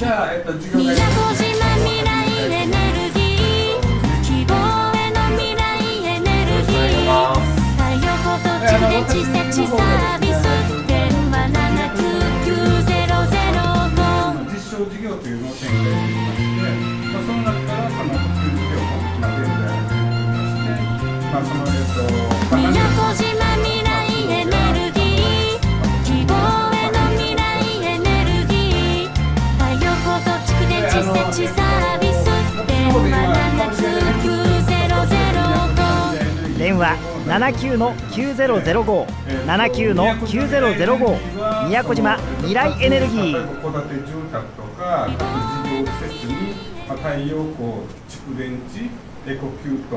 じゃあ授業というのを展開していまして、その中からその普及事業も決まっているのでありまして、その電話79-9005、79-9005、宮古島未来エネルギー。戸建て住宅とか各事業施設に太陽光、蓄電池、エコキュート、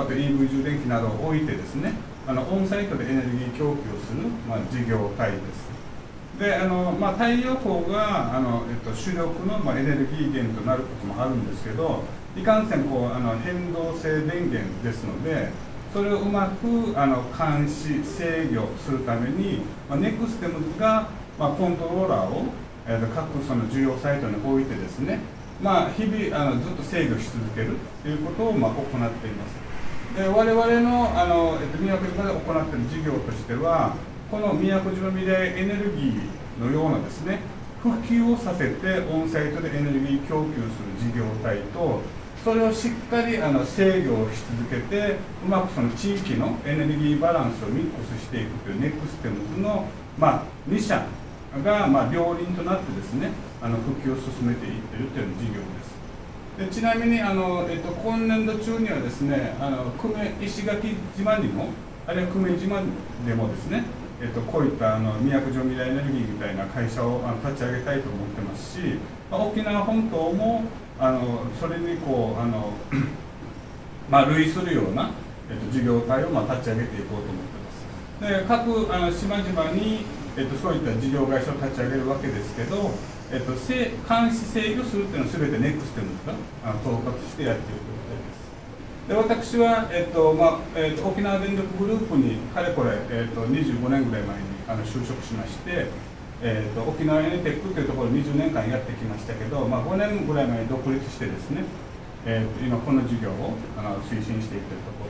あと EV 充電器などを置いてですね、オンサイトでエネルギー供給をする、事業体です。で太陽光が主力の、エネルギー源となることもあるんですけど、いかんせんこう変動性電源ですので、それをうまく監視制御するために、ネクステムズが、コントローラーを、各その需要サイトに置いてですね、日々ずっと制御し続けるということを、行っています。で我々の宮古島で行っている事業としては、この宮古島未来エネルギーのようなですね、普及をさせてオンサイトでエネルギー供給する事業体と、それをしっかり制御をし続けて、うまくその地域のエネルギーバランスをミックスしていくというネクステムズの2社が両輪となってですね、普及を進めていっているという事業です。でちなみに今年度中にはですね、久米石垣島にも、あるいは久米島でもですね、こういった宮古島未来エネルギーみたいな会社を立ち上げたいと思ってますし、沖縄本島もそれに類するような事業体を立ち上げていこうと思ってます。で各島々にそういった事業会社を立ち上げるわけですけど、監視制御するというのは全てネクステムズが統括してやっているということです。で私は、沖縄電力グループにかれこれ、25年ぐらい前に就職しまして。沖縄エネテックというところを20年間やってきましたけど、5年ぐらい前に独立してですね、今この事業を推進していっているとこ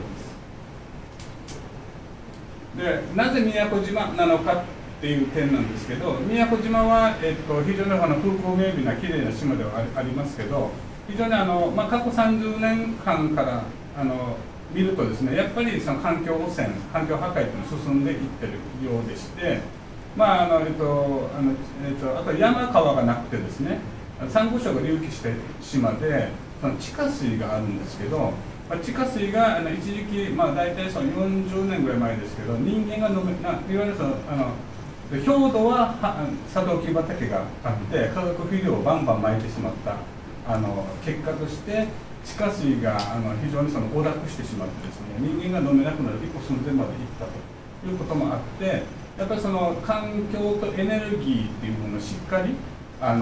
ろです。でなぜ宮古島なのかっていう点なんですけど、宮古島は、非常に風光明媚なきれいな島ではありますけど、非常に過去30年間から見るとですね、やっぱりその環境汚染、環境破壊というのが進んでいってるようでして。あと山川がなくてですね、サンゴ礁が隆起した島で、その地下水があるんですけど、地下水が一時期、大体その40年ぐらい前ですけど、人間が飲めないわゆるその表土はサトウキビ畑があって化学肥料をバンバン撒いてしまった結果として、地下水が非常にその汚濁してしまってですね、人間が飲めなくなる一歩寸前まで行ったということもあって、やっぱりその環境とエネルギーっていうものをしっかり考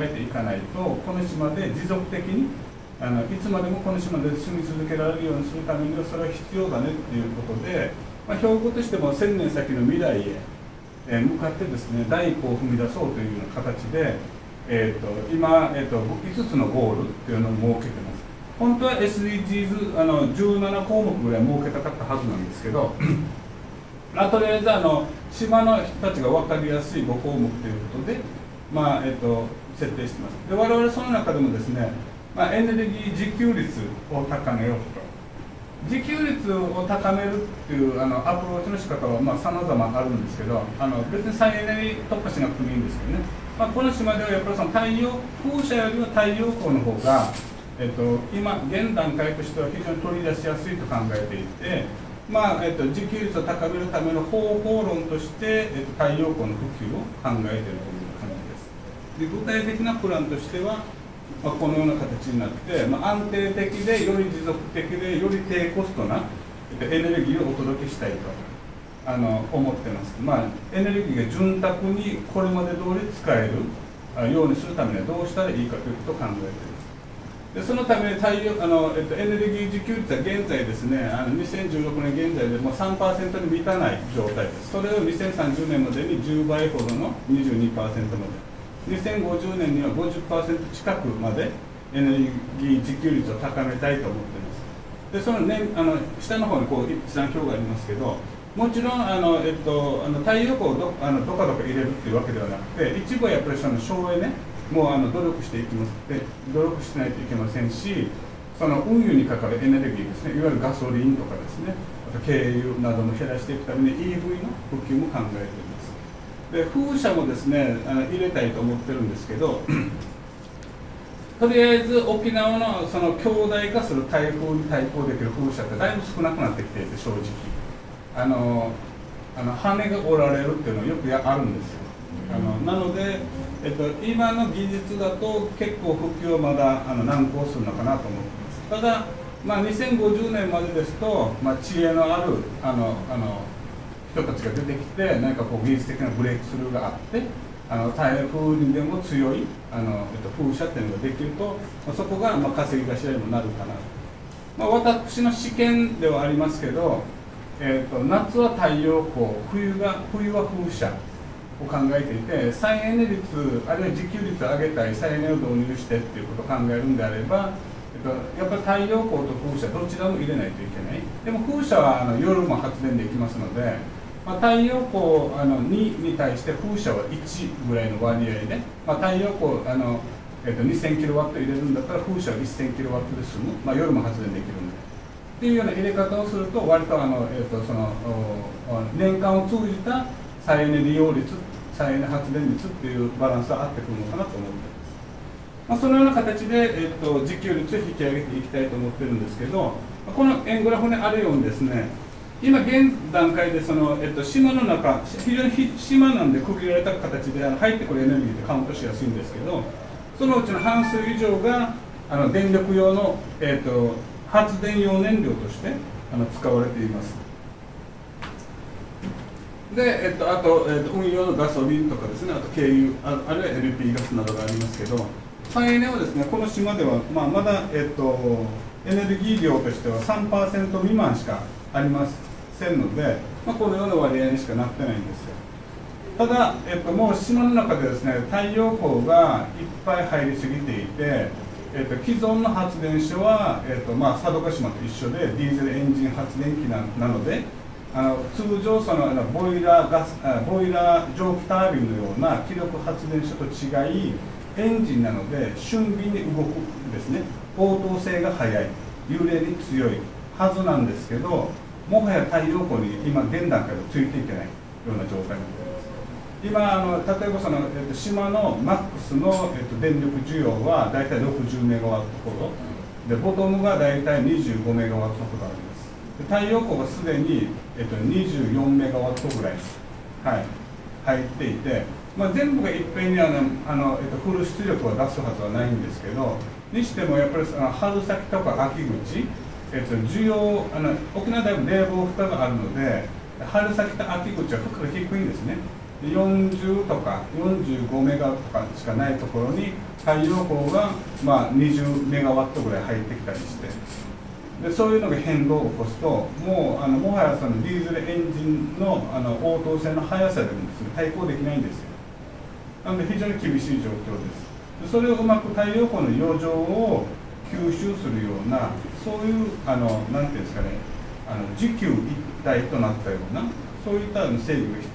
えていかないと、この島で持続的にいつまでもこの島で住み続けられるようにするためにはそれは必要だねっていうことで、標語としても 1,000 年先の未来へ向かってですね、第一歩を踏み出そうというような形で、今、5つのゴールっていうのを設けてます。本当は SDGs 17項目ぐらい設けたかったはずなんですけどとりあえず島の人たちが分かりやすい5項目ということで、設定しています。で我々その中でもですね、エネルギー自給率を高めようと、自給率を高めるっていうアプローチの仕方はさまざまあるんですけど、別に再エネに特化しなくてもいいんですけどね、この島ではやっぱりその風車よりは太陽光の方が、今現段階としては非常に取り出しやすいと考えていて。自給率を高めるための方法論として、太陽光の普及を考えているという感じです。で具体的なプランとしては、このような形になって、安定的でより持続的でより低コストなエネルギーをお届けしたいと思っています。エネルギーが潤沢にこれまで通り使えるようにするためにはどうしたらいいかということを考えています。でそのためエネルギー自給率は現在ですね、2016年現在でもう 3% に満たない状態です。それを2030年までに10倍ほどの 22% まで、2050年には 50% 近くまでエネルギー自給率を高めたいと思っています。でその、ね、下の方にこう一覧表がありますけど、もちろん太陽光をどかどか入れるっていうわけではなくて、一部はやっぱりその省エネも努力していきますで努力しないといけませんし、その運輸にかかるエネルギーですね、いわゆるガソリンとかですね、あと軽油なども減らしていくために EV の普及も考えています。で風車もですね入れたいと思ってるんですけど、とりあえず沖縄のその強大化する台風に対抗できる風車ってだいぶ少なくなってきていて、正直羽が折られるっていうのはよくあるんですよ。なので、今の技術だと結構普及はまだ難航するのかなと思ってます。ただ、まあ、2050年までですと、まあ、知恵のある人たちが出てきて、何かこう技術的なブレイクスルーがあって台風にでも強い風車っていうのができると、そこがまあ稼ぎ頭にもなるかなと、まあ、私の試験ではありますけど、夏は太陽光、冬は風車を考えていて、再エネ率あるいは自給率を上げたい、再エネを導入してっていうことを考えるんであれば、やっぱり太陽光と風車どちらも入れないといけない。でも風車は夜も発電できますので、まあ、太陽光2に対して風車は1ぐらいの割合で、まあ、太陽光2000kW 入れるんだったら風車は 1000kW で済む、まあ、夜も発電できるんでっていうような入れ方をすると、割とその年間を通じた再エネ利用率、再エネ発電率っていうバランスは合ってくるのかなと思ってます。まあ、そのような形で、自給率を引き上げていきたいと思ってるんですけど、この円グラフにあるようにですね、今現段階でその、島の中、非常に島なんで区切られた形で入ってくるエネルギーってカウントしやすいんですけど、そのうちの半数以上が電力用の、発電用燃料として使われています。であと、運用のガソリンとかですね、あと軽油、あるいは LP ガスなどがありますけど、再エネはですね、この島では、まあ、まだ、エネルギー量としては 3% 未満しかありませんので、まあ、このような割合にしかなってないんですよ。ただ、もう島の中でですね、太陽光がいっぱい入りすぎていて、既存の発電所は、まあ、佐渡島と一緒でディーゼルエンジン発電機なので、通常そのボイラー蒸気タービンのような気力発電所と違い、エンジンなので俊敏に動くですね、応答性が速い、幽霊に強いはずなんですけど、もはや太陽光に今現段階でついていけないような状態になっています。今例えばその、島のマックスの、電力需要はだいたい60メガワットほどで、ボトムがだいたい25メガワットほどあります。太陽光がすでに、24メガワットぐらい、はい、入っていて、まあ、全部がいっぺんにフル出力を出すはずはないんですけど、にしてもやっぱり春先とか秋口、需要沖縄だいぶ冷房負荷があるので、春先と秋口は負荷が低いんですね。40とか45メガとかしかないところに太陽光が、まあ、20メガワットぐらい入ってきたりして。でそういうのが変動を起こすと、もうもはやそのディーゼルエンジンの応答性の速さでもですね、対抗できないんですよ。なので非常に厳しい状況です。でそれをうまく太陽光の余剰を吸収するような、そういうなんていうんですかね、自給一体となったような、そういった制御が必要になります。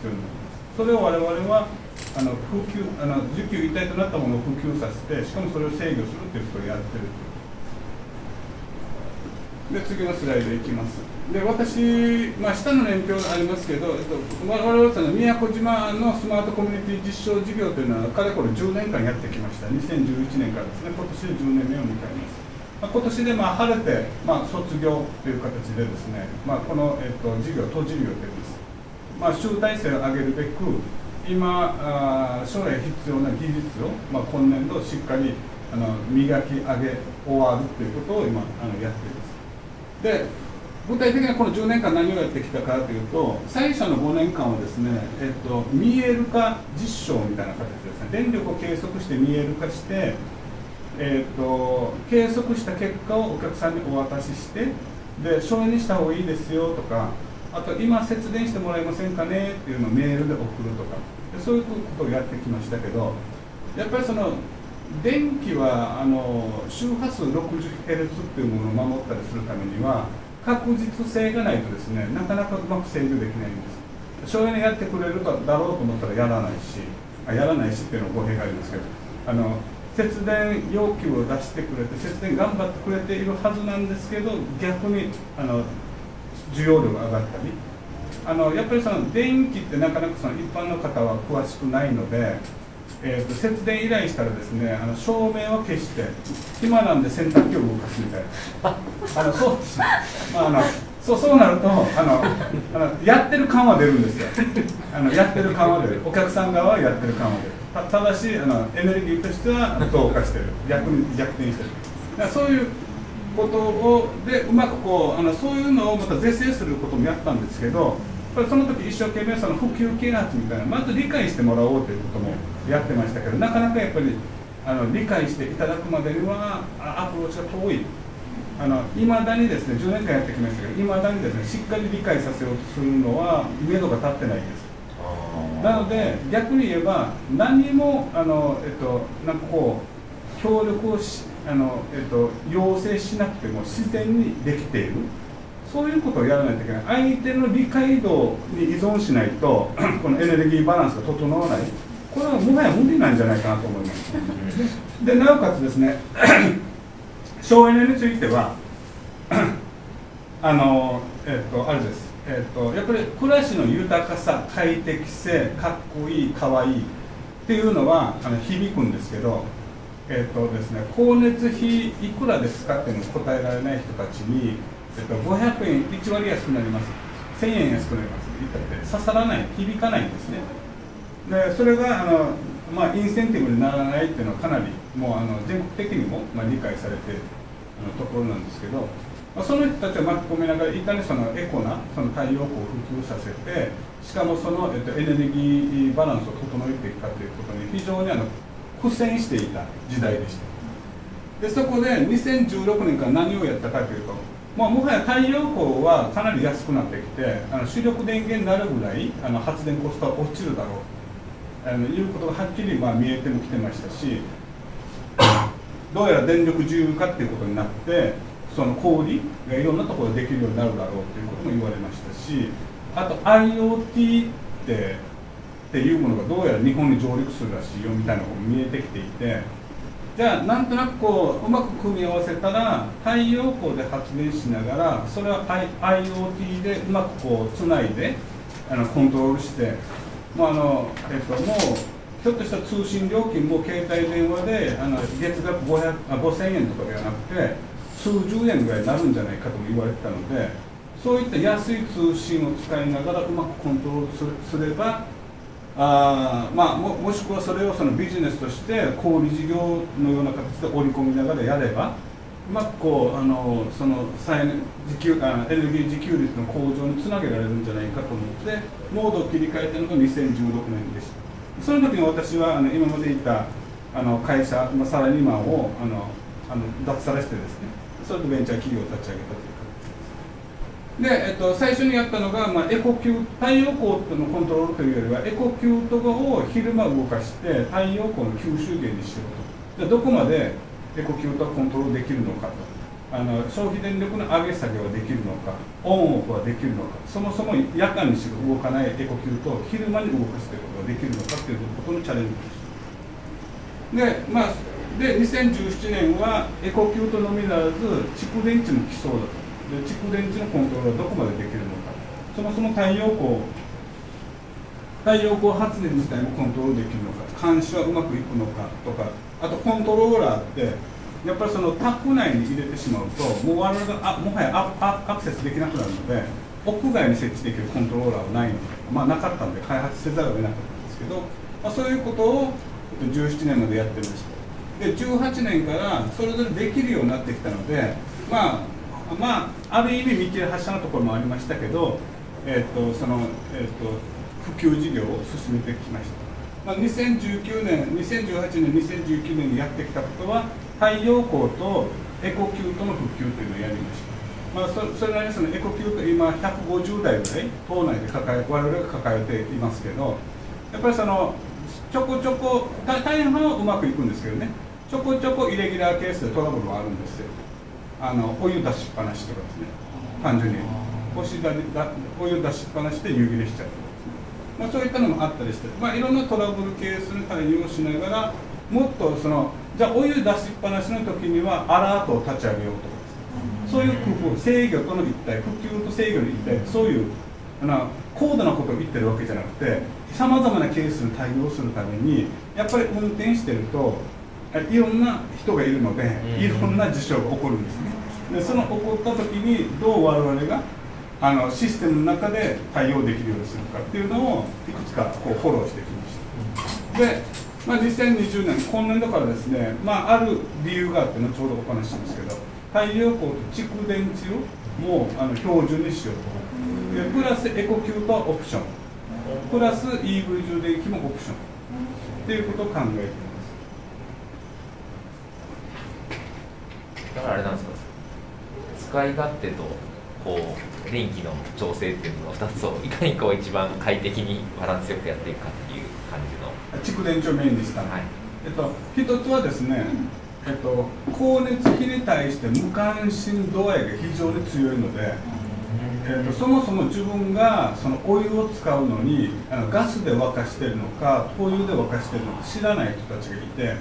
それを我々は自給一体となったものを普及させて、しかもそれを制御するということをやってる。で次のスライドいきます。で私、まあ、下の年表がありますけど、我々はその宮古島のスマートコミュニティ実証事業というのは、かれこれ10年間やってきました。2011年からですね、今年で10年目を迎えます。まあ、今年でまあ晴れて、まあ、卒業という形でですね、まあ、この事業を閉じる予定です。まあ、集大成を上げるべく、今、将来必要な技術を、まあ、今年度しっかり磨き上げ終わるということを今やっています。で具体的にこの10年間何をやってきたかというと、最初の5年間はですね、見える化実証みたいな形ですね、電力を計測して見える化して、計測した結果をお客さんにお渡しして、で省エネした方がいいですよとか、あと今節電してもらえませんかねっていうのをメールで送るとか、でそういうことをやってきましたけど、やっぱりその電気は周波数 60Hz っていうものを守ったりするためには確実性がないとですね、なかなかうまく制御できないんです。省エネやってくれるだろうと思ったらやらないしっていうのは語弊がありますけど、節電要求を出してくれて節電頑張ってくれているはずなんですけど、逆に需要量が上がったり、やっぱりその電気ってなかなかその一般の方は詳しくないので、節電依頼したらですね、照明は消して暇なんで洗濯機を動かすみたいなそうですね、そうなるとやってる感は出るんですよ。やってる感は出る、お客さん側はやってる感は出る、ただしエネルギーとしては増加してる、逆転してる、だからそういうことをうまくこうそういうのをまた是正することもやったんですけど、その時一生懸命その普及啓発みたいな、まず理解してもらおうということもやってましたけど、なかなかやっぱり理解していただくまでにはアプローチが遠い。いまだにですね、10年間やってきましたけど、いまだにですね、しっかり理解させようとするのは目処が立ってないです。なので逆に言えば何もなんかこう協力を要請しなくても自然にできている、そういうことをやらないといけない。相手の理解度に依存しないとこのエネルギーバランスが整わない、これはもはや無理なんじゃないかなと思います。でなおかつですね、省エネについてはあれです、やっぱり暮らしの豊かさ、快適性、かっこいい、かわいいっていうのは響くんですけど、光熱費いくらですかっていうのを答えられない人たちに500円1割安くなります、1000円安くなりますって言ったって刺さらない、響かないんですね。でそれがまあ、インセンティブにならないっていうのはかなりもう全国的にも、まあ、理解されているところなんですけど、まあ、その人たちを巻き込みながらいかにそのエコなその太陽光を普及させて、しかもその、エネルギーバランスを整えていくかということに非常に苦戦していた時代でした。でそこで2016年から何をやったかというと、まあ、もはや太陽光はかなり安くなってきて主力電源になるぐらい発電コストは落ちるだろういうことがはっきりまあ見えてもきてましたし、どうやら電力自由化っていうことになって、その小売りがいろんなところでできるようになるだろうということも言われましたし、あと IoT っていうものがどうやら日本に上陸するらしいよみたいなことも見えてきていて、じゃあなんとなくこううまく組み合わせたら太陽光で発電しながら、それは IoT でうまくこうつないでコントロールして。もうちょっとした通信料金も携帯電話で月額5000円とかではなくて数十円ぐらいになるんじゃないかとも言われてたので、そういった安い通信を使いながらうまくコントロールすれば、もしくはそれをそのビジネスとして小売事業のような形で織り込みながらやれば、うまくこうそのエネルギー自給率の向上につなげられるんじゃないかと思ってモードを切り替えたのが2016年でした。その時に私は今までいた会社、サラリーマンを脱サラしてですね、それとベンチャー企業を立ち上げたという形です。で、最初にやったのが、まあ、太陽光とのコントロールというよりはエコキュートを昼間動かして太陽光の吸収源にしようと。どこまでエコキュートはコントロールできるのかと、消費電力の上げ下げはできるのか、オンオフはできるのか、そもそも夜間にしか動かないエコキュートを昼間に動かすということができるのかということのチャレンジでした。で、2017年はエコキュートのみならず蓄電池も来そうだと。で、蓄電池のコントロールはどこまでできるのか、そもそも太陽光発電自体もコントロールできるのか、監視はうまくいくのかとか、あとコントローラーってやっぱりそのタック内に入れてしまうともう我々がもはやアクセスできなくなるので、屋外に設置できるコントローラーはないので、まあ、なかったので開発せざるを得なかったんですけど、まあ、そういうことを17年までやってました。で18年からそれぞれできるようになってきたので、ある意味見切り発車のところもありましたけど、普及事業を進めてきました。2019年、2018年、2019年にやってきたことは太陽光とエコキュートの普及というのをやりました。それなりにそのエコキュート今150台ぐらい島内で我々が抱えていますけど、やっぱりちょこちょこ、大半はうまくいくんですけどね、ちょこちょこイレギュラーケースでトラブルはあるんですよ。お湯出しっぱなしとかですね、単純にお湯出しっぱなしで湯切れしちゃうとかですね、そういったのもあったりして、いろんなトラブルケースに対応しながら、もっとじゃあお湯出しっぱなしの時にはアラートを立ち上げようとかですね、そういう工夫、制御との一体、復旧と制御の一体、そういう高度なことを言ってるわけじゃなくて、さまざまなケースに対応するためにやっぱり運転してるといろんな人がいるので、いろんな事象が起こるんですね。でその起こった時にどう我々がシステムの中で対応できるようにするかっていうのをいくつかフォローしてきました。で、2020年今年度からですね、ある理由があってのちょうどお話しますけど、太陽光と蓄電池をもう標準にしようと。でプラスエコキューブはオプション、プラス EV 充電器もオプションっていうことを考えています。だからあれなんですか、使い勝手と電気の調整っていうのの2つをいかに一番快適にバランスよくやっていくかっていう感じの蓄電池をメインでしたね。はい、1つはですね、光熱費に対して無関心度合いが非常に強いので、そもそも自分がお湯を使うのにガスで沸かしてるのか灯油で沸かしてるのか知らない人たちがいて、で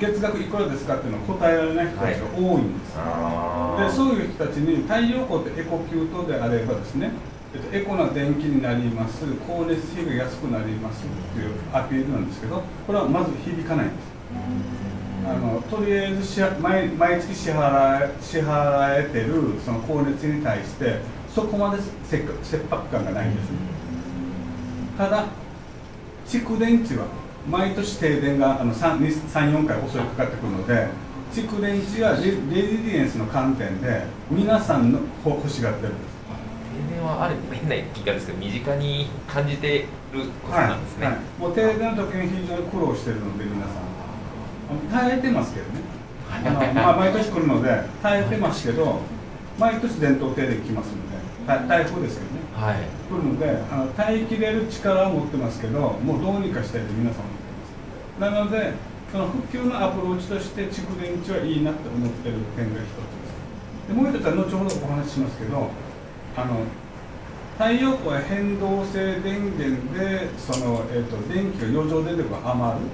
月額いくらですかっていうのを答えられない人たちが多いんです、はい、でそういう人たちに太陽光ってエコ給湯であればですね、エコな電気になります、光熱費が安くなりますっていうアピールなんですけど、これはまず響かないんです。とりあえず毎月支払えてるその光熱に対してそこまで切迫感がないんです、ね、ただ蓄電池は毎年停電が34回襲いかかってくるので、蓄電池はレジリエンスの観点で皆さんの欲しがってるんです。停電はあるみんな聞いたんですけど身近に感じてることなんですね、はいはい、もう停電の時に非常に苦労してるので皆さん耐えてますけどね、毎年来るので耐えてますけど、毎年伝統停電来ますので、台風ですけどね、はい、来るので耐えきれる力を持ってますけど、もうどうにかしたいと皆さん思ってます。なのでその復旧のアプローチとして蓄電池はいいなって思ってる点が一つです。でもう一つは後ほどお話ししますけど、太陽光は変動性電源で電気が余剰電力が余る。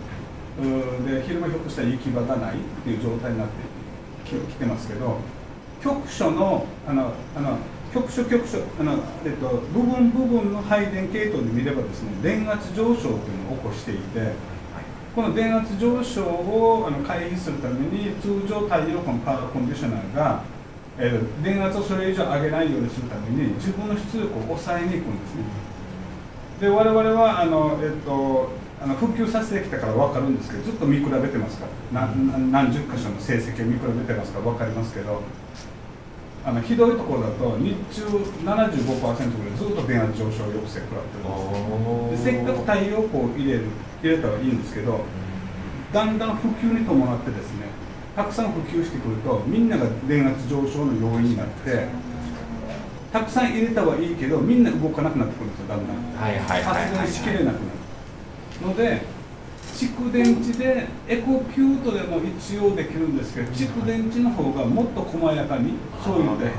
で昼間ひょっとしたら行き場がないっていう状態になってきてますけど、局所の部分部分の配電系統で見ればですね、電圧上昇というのを起こしていて、この電圧上昇を回避するために通常太陽光のパワーコンディショナーが、電圧をそれ以上上げないようにするために自分の出力を抑えに行くんですね。で我々は復旧させてきたから分かるんですけど、ずっと見比べてますから何十箇所の成績を見比べてますから分かりますけど、ひどいところだと日中 75% ぐらいずっと電圧上昇抑制食らってます。でせっかく太陽光を入れたらいいんですけど、だんだん普及に伴ってですね、たくさん普及してくるとみんなが電圧上昇の要因になって、たくさん入れたはいいけどみんな動かなくなってくるんですよ、だんだん発電しきれなくなるので、蓄電池でエコキュートでも一応できるんですけど、蓄電池の方がもっと細やかにそういうので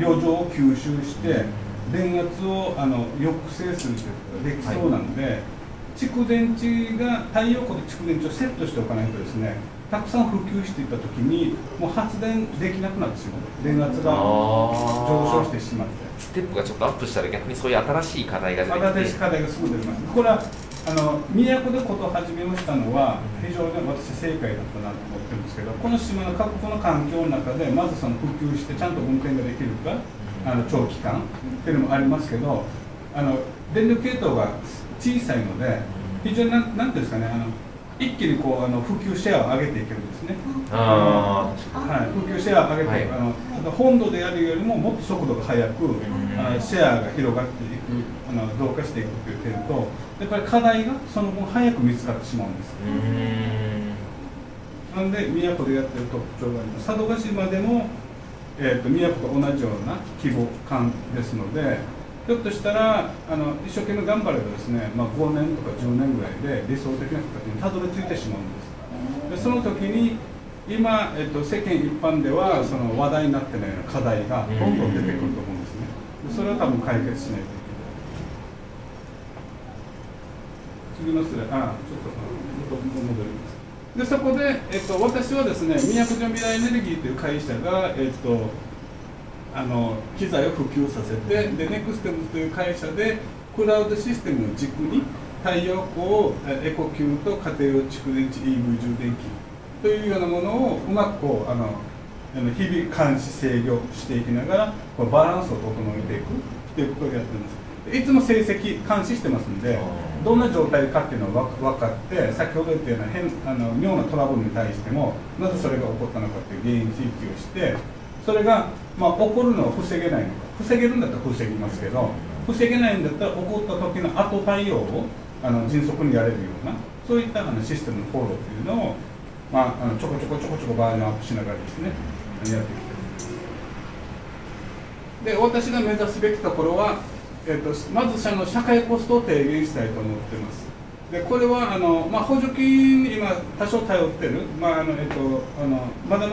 余剰を吸収して電圧を抑制するということができそうなので、はい、蓄電池が太陽光と蓄電池をセットしておかないとですね、たくさん普及していった時にもう発電できなくなってしまう、電圧が上昇してしまって、ステップがちょっとアップしたら逆にそういう新しい課題が出てきて、新しい課題がすぐ出てきます。これは都でことを始めをしたのは非常に私正解だったなと思ってるんですけど、この島の各国の環境の中でまず普及してちゃんと運転ができるか、長期間っていうのもありますけど、電力系統が小さいので非常に何ていうんですかね、一気に普及シェアを上げていけるんですね。普及シェアを上げて、はい、本土でやるよりももっと速度が速く、シェアが広がっていく、増加していくという点と、やっぱり課題がその分早く見つかってしまうんです。なので宮古でやってる特徴があります。佐渡島でも宮古と同じような規模感ですので、ひょっとしたら一生懸命頑張ればですね、5年とか10年ぐらいで理想的な形にたどり着いてしまうんです。でその時に今、世間一般ではその話題になってないような課題がどんどん出てくると思うんですね。それは多分解決しないといけない。次のスライド、戻ります。でそこで、私はですね、宮古島未来エネルギーという会社が、機材を普及させて、でネクステムズという会社でクラウドシステムを軸に太陽光をエコキューと家庭用蓄電池 EV 充電器というようなものをうまくこう日々監視制御していきながらこうバランスを整えていくということをやってます。いつも成績監視してますんで、どんな状態かっていうのを分かって、先ほど言ったような妙なトラブルに対してもなぜそれが起こったのかっていう原因追及をして、それが起こるのを防げないのか、防げるんだったら防ぎますけど、防げないんだったら起こった時の後対応を迅速にやれるような、そういったシステムのフォローっていうのを、ちょこちょこバージョンアップしながらですね、やってきてる。で私が目指すべきところは、まず社会コストを低減したいと思ってます。でこれは補助金に今多少頼ってる、まだま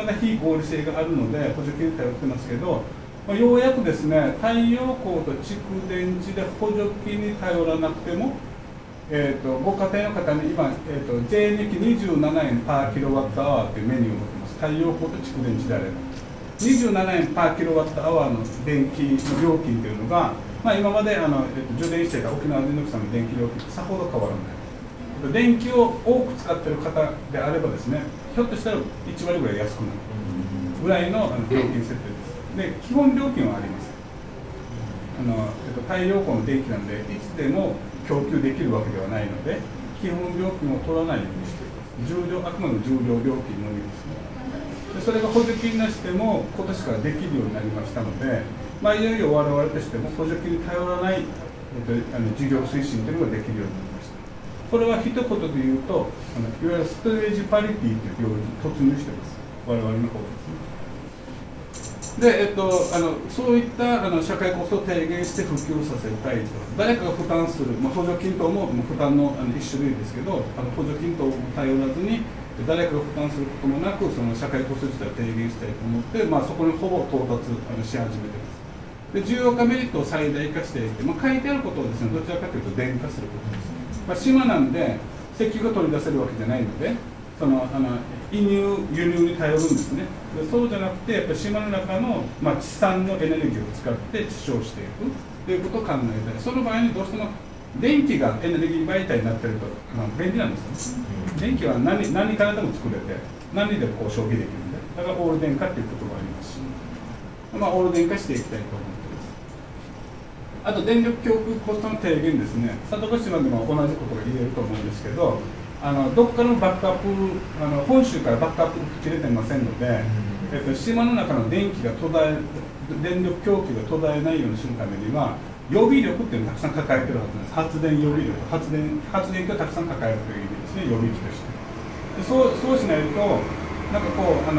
だ非合理性があるので補助金に頼ってますけど、ようやくですね、太陽光と蓄電池で補助金に頼らなくても、ご家庭の方に今、税抜き27円パーキロワットアワーというメニューを持ってます。太陽光と蓄電池であれば27円パーキロワットアワーの電気の料金というのが、今まで充電していた沖縄電力さんの電気料金とさほど変わらない。電気を多く使っている方であればですね、ひょっとしたら1割ぐらい安くなるぐらいの料金設定です。で、基本料金はあります。太陽光の電気なんで、いつでも供給できるわけではないので、基本料金を取らないようにしています。あくまでも重量料金のみですね。でそれが補助金なしでも、今年からできるようになりましたので、いよいよ我々としても補助金に頼らない、事業推進というのができるようになります。これは一言で言うと、いわゆるストレージパリティという領域に突入しています、我々の方ですね。で、そういった社会コストを低減して普及させたいと、誰かが負担する、補助金等も負担の一種類ですけど、補助金等も頼らずに、誰かが負担することもなく、その社会コスト自体を低減したいと思って、そこにほぼ到達し始めています。で、重要化メリットを最大化していって、書いてあることをですね、どちらかというと、電化することです。島なんで石油が取り出せるわけじゃないので、輸入に頼るんですね。そうじゃなくて、やっぱ島の中の、地産のエネルギーを使って地消していくということを考えたり、その場合にどうしても電気がエネルギー媒体になっていると、便利なんですよね。電気は何からでも作れて、何でもこう消費できるんで、だからオール電化っていうこともありますし、オール電化していきたいと思います。あと電力供給コストの低減ですね、佐渡島でも同じことが言えると思うんですけど、どこかのバックアップ、本州からバックアップ切れてませんので、島の中の電力供給が途絶えないようにするためには、予備力っていうのをたくさん抱えてるはずなんです、発電予備力、発電機をたくさん抱えるという意味ですね、予備機として。でそうしないとなんかこう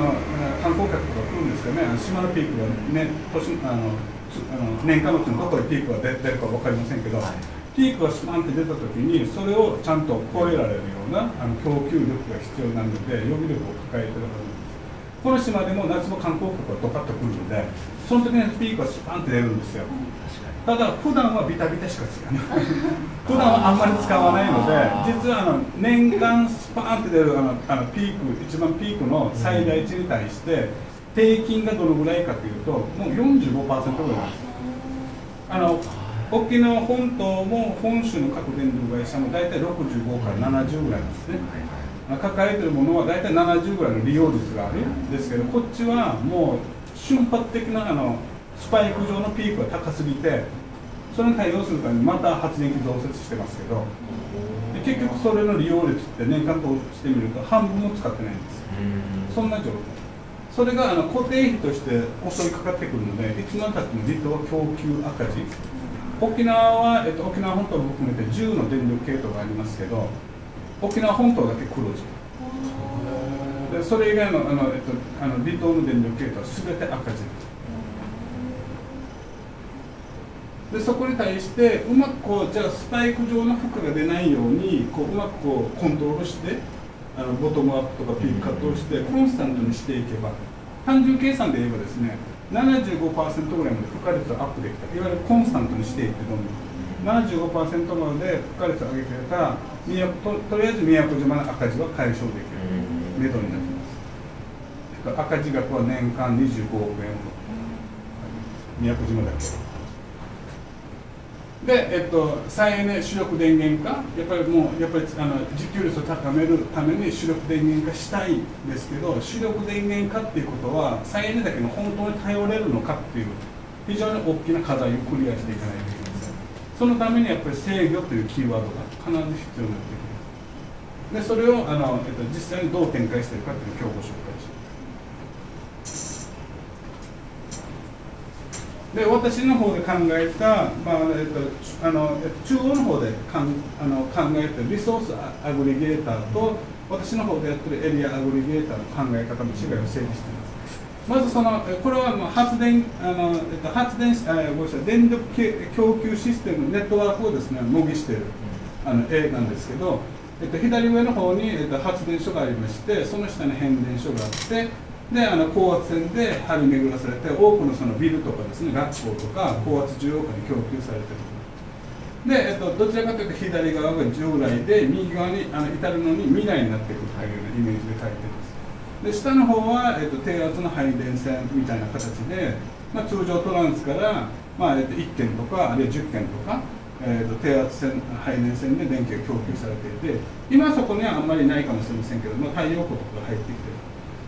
観光客とか来るんですかね、島のピークがね、年間のうちのどこにピークが出るか分かりませんけど、ピークがスパンって出たときに、それをちゃんと超えられるような供給力が必要なので、予備力を抱えているはずです。この島でも夏の観光客がドカッと来るので、その時にピークがスパンって出るんですよ。ただ、普段はビタビタしか使わない、普段はあんまり使わないので、実は年間スパーンって出る一番ピークの最大値に対して、平均がどのぐらいかというと、もう 45% ぐらいです。沖縄本島も本州の各電力会社も大体65から70ぐらいですね。抱えているものは大体70ぐらいの利用率があるんですけど、こっちはもう瞬発的なスパイク上のピークが高すぎて、それに対応するためにまた発電機増設してますけど、で結局それの利用率って年間通してみると半分も使ってないんですよ。そんな状態。それが固定費として襲いかかってくるので、いつまでたっても離島は供給赤字。沖縄は、沖縄本島も含めて10の電力系統がありますけど、沖縄本島だけ黒字。でそれ以外の離島の電力系統は全て赤字。でそこに対してうまくこうじゃあスパイク状の負荷が出ないようにこううまくこうコントロールしてボトムアップとかピークカットをしてコンスタントにしていけば単純計算で言えばですね 75% ぐらいまで負荷率をアップできたいわゆるコンスタントにしていってどんどん 75% まで負荷率を上げていたらとりあえず宮古島の赤字は解消できるメドになっています。赤字額は年間25億円ほど宮古島だけで、再エネ主力電源化、やっぱりもう、自給率を高めるために主力電源化したいんですけど、主力電源化っていうことは、再エネだけの本当に頼れるのかっていう、非常に大きな課題をクリアしていかないといけません。そのためにやっぱり制御というキーワードが必ず必要になってきます。で、それを実際にどう展開しているかっていうのを今日ご紹介します。で私の方で考えた、中央の方で考えたリソースアグリゲーターと私の方でやってるエリアアグリゲーターの考え方の違いを整理しています。まずこれは電力供給システムネットワークをですね模擬している絵なんですけど、左上の方に、発電所がありましてその下に変電所があって。で高圧線で張り巡らされて多くの、ビルとかですね学校とか高圧重要化に供給されているで、どちらかというと左側が従来で右側に至るのに未来になっていくというようなイメージで書いています。で下の方は、低圧の配電線みたいな形で、通常トランスから、1軒とかあるいは10軒とか、低圧線配電線で電気が供給されていて今はそこにはあんまりないかもしれませんけども太陽光とかが入ってきている。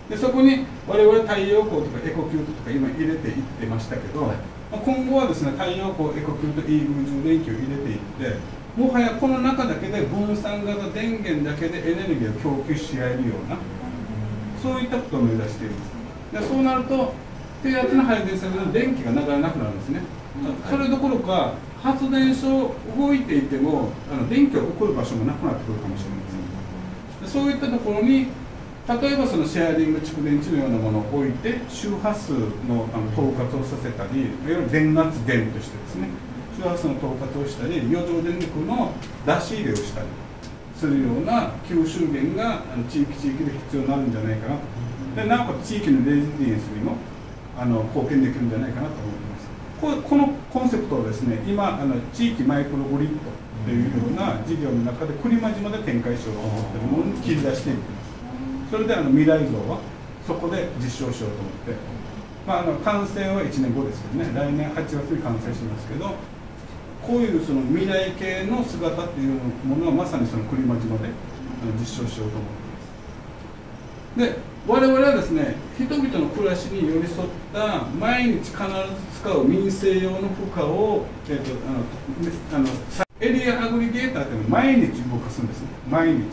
でそこに我々太陽光とかエコキュートとか今入れていってましたけど、はい、今後はですね太陽光エコキュート EV 充電器を入れていってもはやこの中だけで分散型電源だけでエネルギーを供給し合えるようなそういったことを目指しています。でそうなると低圧の配電線の電気が流れなくなるんですね、はい、それどころか発電所動いていても電気を送る場所もなくなってくるかもしれません。でそういったところに例えばシェアリング蓄電池のようなものを置いて周波数の統括をさせたりいわゆる電圧源としてですね周波数の統括をしたり余剰電力の出し入れをしたりするような吸収源が地域で必要になるんじゃないかなとでなおかつ地域のレジリエンスにも貢献できるんじゃないかなと思ってます。このコンセプトをですね今地域マイクログリッドというような事業の中で来間島で展開しようと思っているものに切り出していく。それで未来像はそこで実証しようと思って、完成は1年後ですけどね来年8月に完成しますけどこういう未来系の姿っていうものはまさに来間島で実証しようと思っています。で我々はですね人々の暮らしに寄り添った毎日必ず使う民生用の負荷を、エリアアグリゲーターっていうのを毎日動かすんですね毎日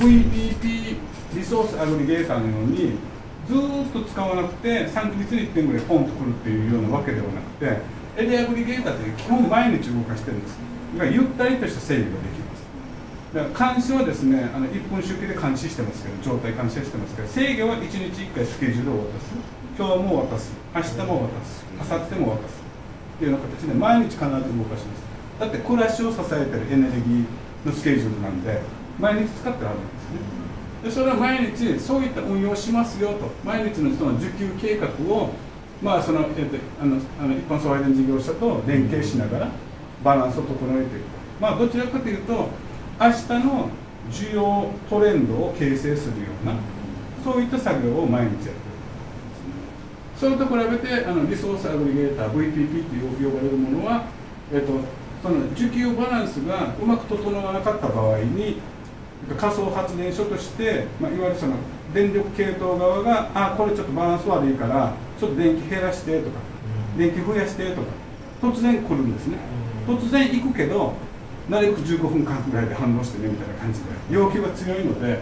VPP リソースアグリゲーターのようにずっと使わなくて3ヶ月に1点ぐらいポンとくるっていうようなわけではなくてエリアアグリゲーターって基本毎日動かしてるんです。だからゆったりとした整理ができます。だから監視はですね1分周期で監視してますけど状態監視してますけど制御は1日1回スケジュールを渡す今日も渡す明日も渡す明後日も渡すっていうような形で毎日必ず動かします。だって暮らしを支えてるエネルギーのスケジュールなんで毎日使ってあるんですね。でそれは毎日そういった運用をしますよと毎日の需給計画を、一般送配電事業者と連携しながらバランスを整えていく、どちらかというと明日の需要トレンドを形成するようなそういった作業を毎日やっている。それと比べてリソースアグリゲーター VPP と呼ばれるものは、その需給バランスがうまく整わなかった場合に仮想発電所として、いわゆる電力系統側がこれちょっとバランス悪いからちょっと電気減らしてとか電気増やしてとか突然来るんですね。突然行くけどなるべく15分間ぐらいで反応してねみたいな感じで要求が強いので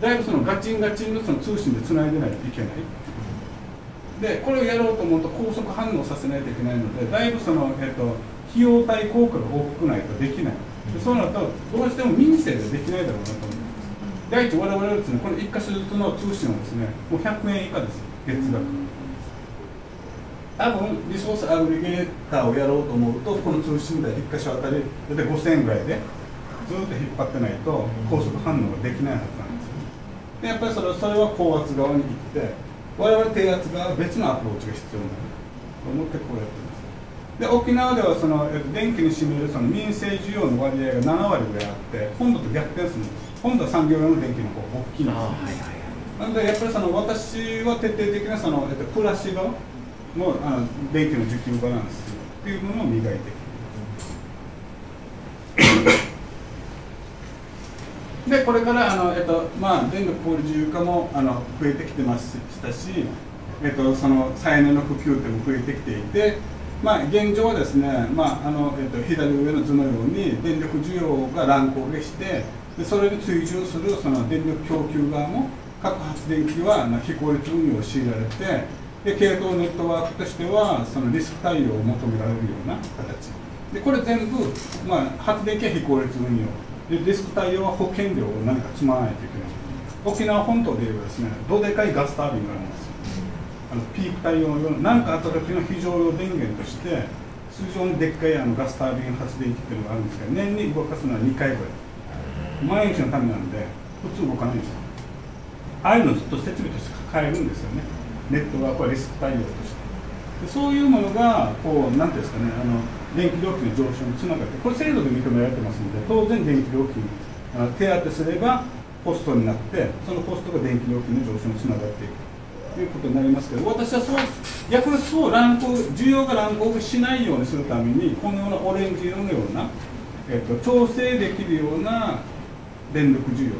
だいぶガチンガチンの、通信でつないでないといけないでこれをやろうと思うと高速反応させないといけないのでだいぶ費用対効果が大きくないとできない。そうなるとどうしても民生でできないだろうなと思います。第一、我々はですねこの1か所ずつの通信をですねもう100円以下です月額多分リソースアグリゲーターをやろうと思うと、この通信台1箇所あたり大体5000ぐらいでずっと引っ張ってないと高速反応ができないはずなんですよね。でやっぱりそれは高圧側に行って、我々低圧側は別のアプローチが必要になると思ってこうやってます。で沖縄ではその電気に占めるその民生需要の割合が7割ぐらいあって、本土と逆転するんです。本土は産業用の電気の方が大きいんです。なのでやっぱりその私は徹底的なその暮らし側の電気の需給バランスっていうものを磨いていく。でこれから電力小売自由化も増えてきてましたし、その再エネの普及っても増えてきていて、現状はですね、左上の図のように電力需要が乱高下して、でそれに追従するその電力供給側も各発電機は非効率運用を強いられて、で系統ネットワークとしてはそのリスク対応を求められるような形で、これ全部、発電機は非効率運用で、リスク対応は保険料を何か積まないといけない。沖縄本島でいえばですね、どでかいガスタービンがあるんですよ。ピーク対応用何かあった時の非常用電源として通常のでっかいガスタービン発電機っていうのがあるんですけど、年に動かすのは2回ぐらい、毎日のためなんで普通動かないんですよ。ああいうのずっと設備として抱えるんですよね。ネットワークはリスク対応として。でそういうものがこう何ていうんですかね、電気料金の上昇につながって、これ制度で認められてますので、当然電気料金手当すればコストになって、そのコストが電気料金の上昇につながっていくということになりますけど、私は逆に需要が乱高下しないようにするために、このようなオレンジ色のような、調整できるような電力需要、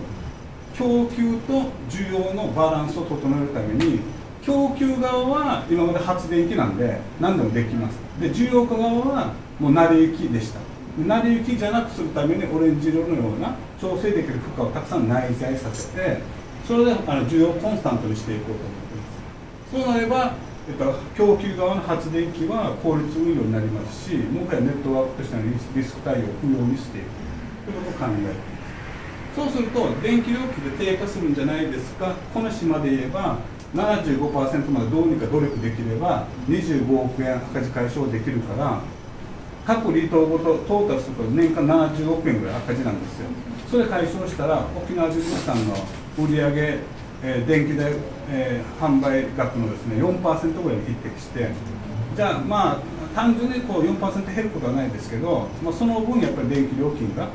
供給と需要のバランスを整えるために、供給側は今まで発電機なんで何でもできます。で需要側はもう成り行きでした。成り行きじゃなくするためにオレンジ色のような調整できる負荷をたくさん内在させて、それで需要をコンスタントにしていこうと思っています。そうなれば、供給側の発電機は効率運用になりますし、もはやネットワークとしてのリスク対応を不要にしていくということを考えています。そうすると電気料金で低下するんじゃないですか。この島で言えば 75% までどうにか努力できれば25億円赤字解消できるから、各離島ごとトータルすると年間70億円ぐらい赤字なんですよ。それ解消したら沖縄住民さんの売り上げ、電気代、販売額のですね 4% ぐらいに匹敵して、じゃあ単純にこう 4% 減ることはないですけど、その分やっぱり電気料金が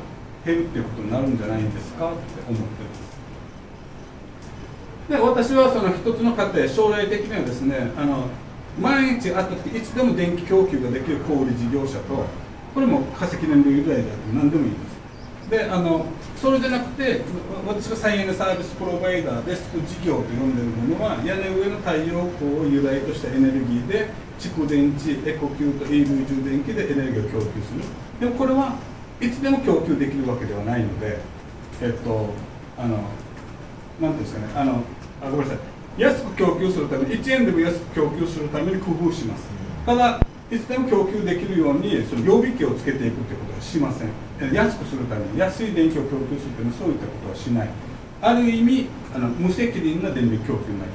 減るっていうことになるんじゃないですかって思ってます。で私はその一つの家庭、将来的にはですね、毎日あった時いつでも電気供給ができる小売事業者と、これも化石燃料由来であって何でもいいんです。でそれじゃなくて、私が再エネサービスプロバイダーですと事業と呼んでるものは、屋根上の太陽光を由来としたエネルギーで蓄電池、エコキュート EV 充電器でエネルギーを供給する。でもこれはいつでも供給できるわけではないので、なんていうんですかね、ごめんなさい、安く供給するために、1円でも安く供給するために工夫します。ただ、いつでも供給できるように、その予備機をつけていくということはしません。安くするために、安い電気を供給するために、そういったことはしない。ある意味、無責任な電力供給になり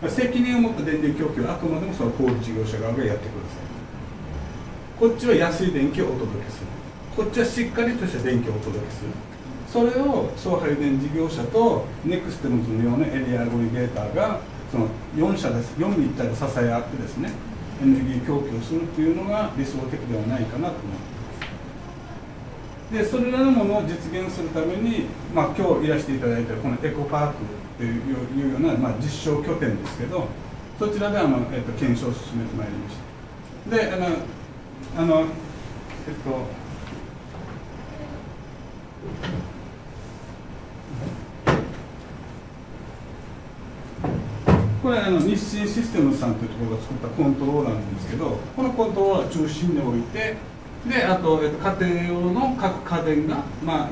ます。責任を持った電力供給は、あくまでもその小売事業者側がやってください。こっちは安い電気をお届けする。こっちはしっかりとした電気をお届けする。それを送配電事業者とネクステムズのようなエリアアグリゲーターがその4社です、4に一体で支え合ってですね、エネルギー供給をするというのが理想的ではないかなと思っています。でそれらのものを実現するために、今日いらしていただいたこのエコパークというような、実証拠点ですけど、そちらで検証を進めてまいりました。でこれ日清システムズさんというところが作ったコントローラーなんですけど、このコントローラーを中心に置いて、であと家庭用の各家電が、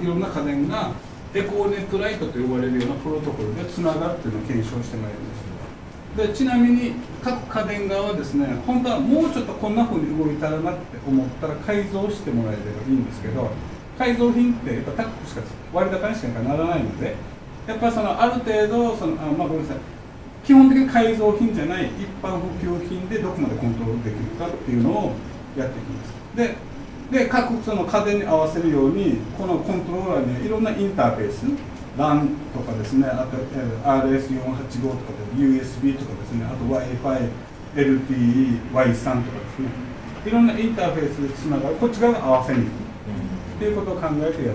いろんな家電がエコネットライトと呼ばれるようなプロトコルでつながるというのを検証してまいりました。でちなみに各家電側はですね、本当はもうちょっとこんなふうに動いたらなって思ったら改造してもらえればいいんですけど、改造品ってやっぱ高くしか割高にしかならないので、やっぱりある程度ごめんなさい、基本的に改造品じゃない一般補給品でどこまでコントロールできるかっていうのをやっていきます。で各その家電に合わせるようにこのコントローラーにはいろんなインターフェース LAN とかですね、あと RS485 とかで USB とかですね、あと Wi-Fi、LTE、Y3 とかですね、いろんなインターフェースでつながる、こっち側が合わせに行くっていうことを考えてやってます。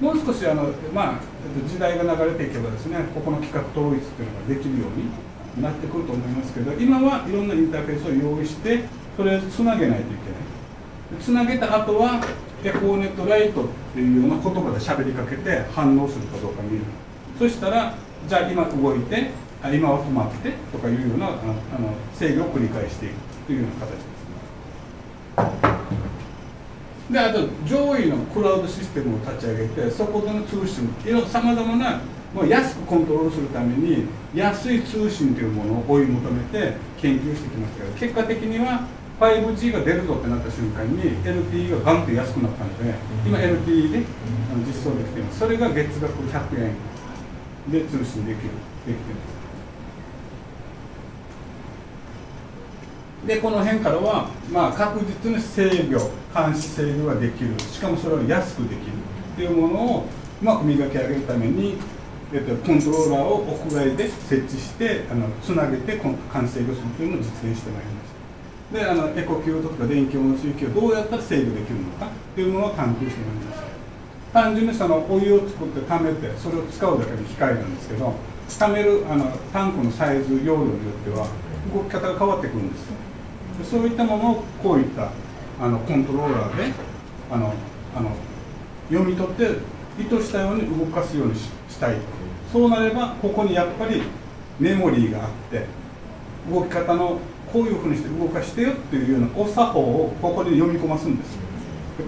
もう少し時代が流れていけばですね、ここの規格統一っていうのができるようになってくると思いますけど、今はいろんなインターフェースを用意してとりあえずつなげないといけない。つなげた後はエコーネットライトっていうような言葉で喋りかけて反応するかどうか見る。そしたらじゃあ今動いて、今は止まってとかいうような制御を繰り返していくというような形です。であと上位のクラウドシステムを立ち上げて、そこでの通信、さまざまなもう安くコントロールするために安い通信というものを追い求めて研究してきましたけど、結果的には 5G が出るぞってなった瞬間に LTE がガンと安くなったので、今 LTE で実装できています。それが月額100円で通信できています。でこの辺からは、確実に制御、監視制御ができる、しかもそれを安くできるというものをうまく磨き上げるために、コントローラーを屋外で設置してつなげて監視制御するというのを実現してまいりました。でエコキュートとか電気温水器をどうやったら制御できるのかというのを探求してまいりました。単純にそのお湯を作って溜めてそれを使うだけの機械なんですけど、溜めるタンクのサイズ、容量によっては動き方が変わってくるんですよ。そういったものをこういったコントローラーで読み取って意図したように動かすようにしたい。そうなればここにやっぱりメモリーがあって、動き方のこういうふうにして動かしてよっていうようなお作法をここで読み込ますんです。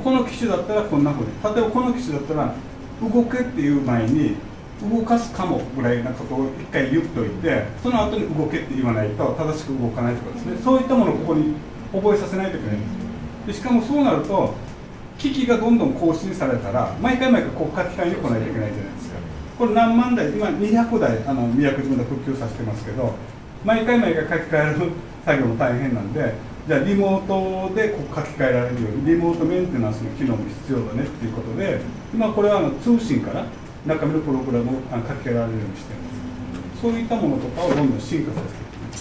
この機種だったらこんなふうに、例えばこの機種だったら動けっていう前に動かすかもぐらいなことを一回言っといて、その後に動けって言わないと正しく動かないとかですね、そういったものをここに覚えさせないといけないんです。でしかもそうなると機器がどんどん更新されたら毎回毎回国家機関に来ないといけないじゃないですか。これ何万台、今200台宮古島で復旧させてますけど、毎回毎回書き換える作業も大変なんで、じゃあリモートでここ書き換えられるようにリモートメンテナンスの機能も必要だねっていうことで、今これは通信から中身のプログラムを書き換えられるようにしています。そういったものとかをどんどん進化させていきま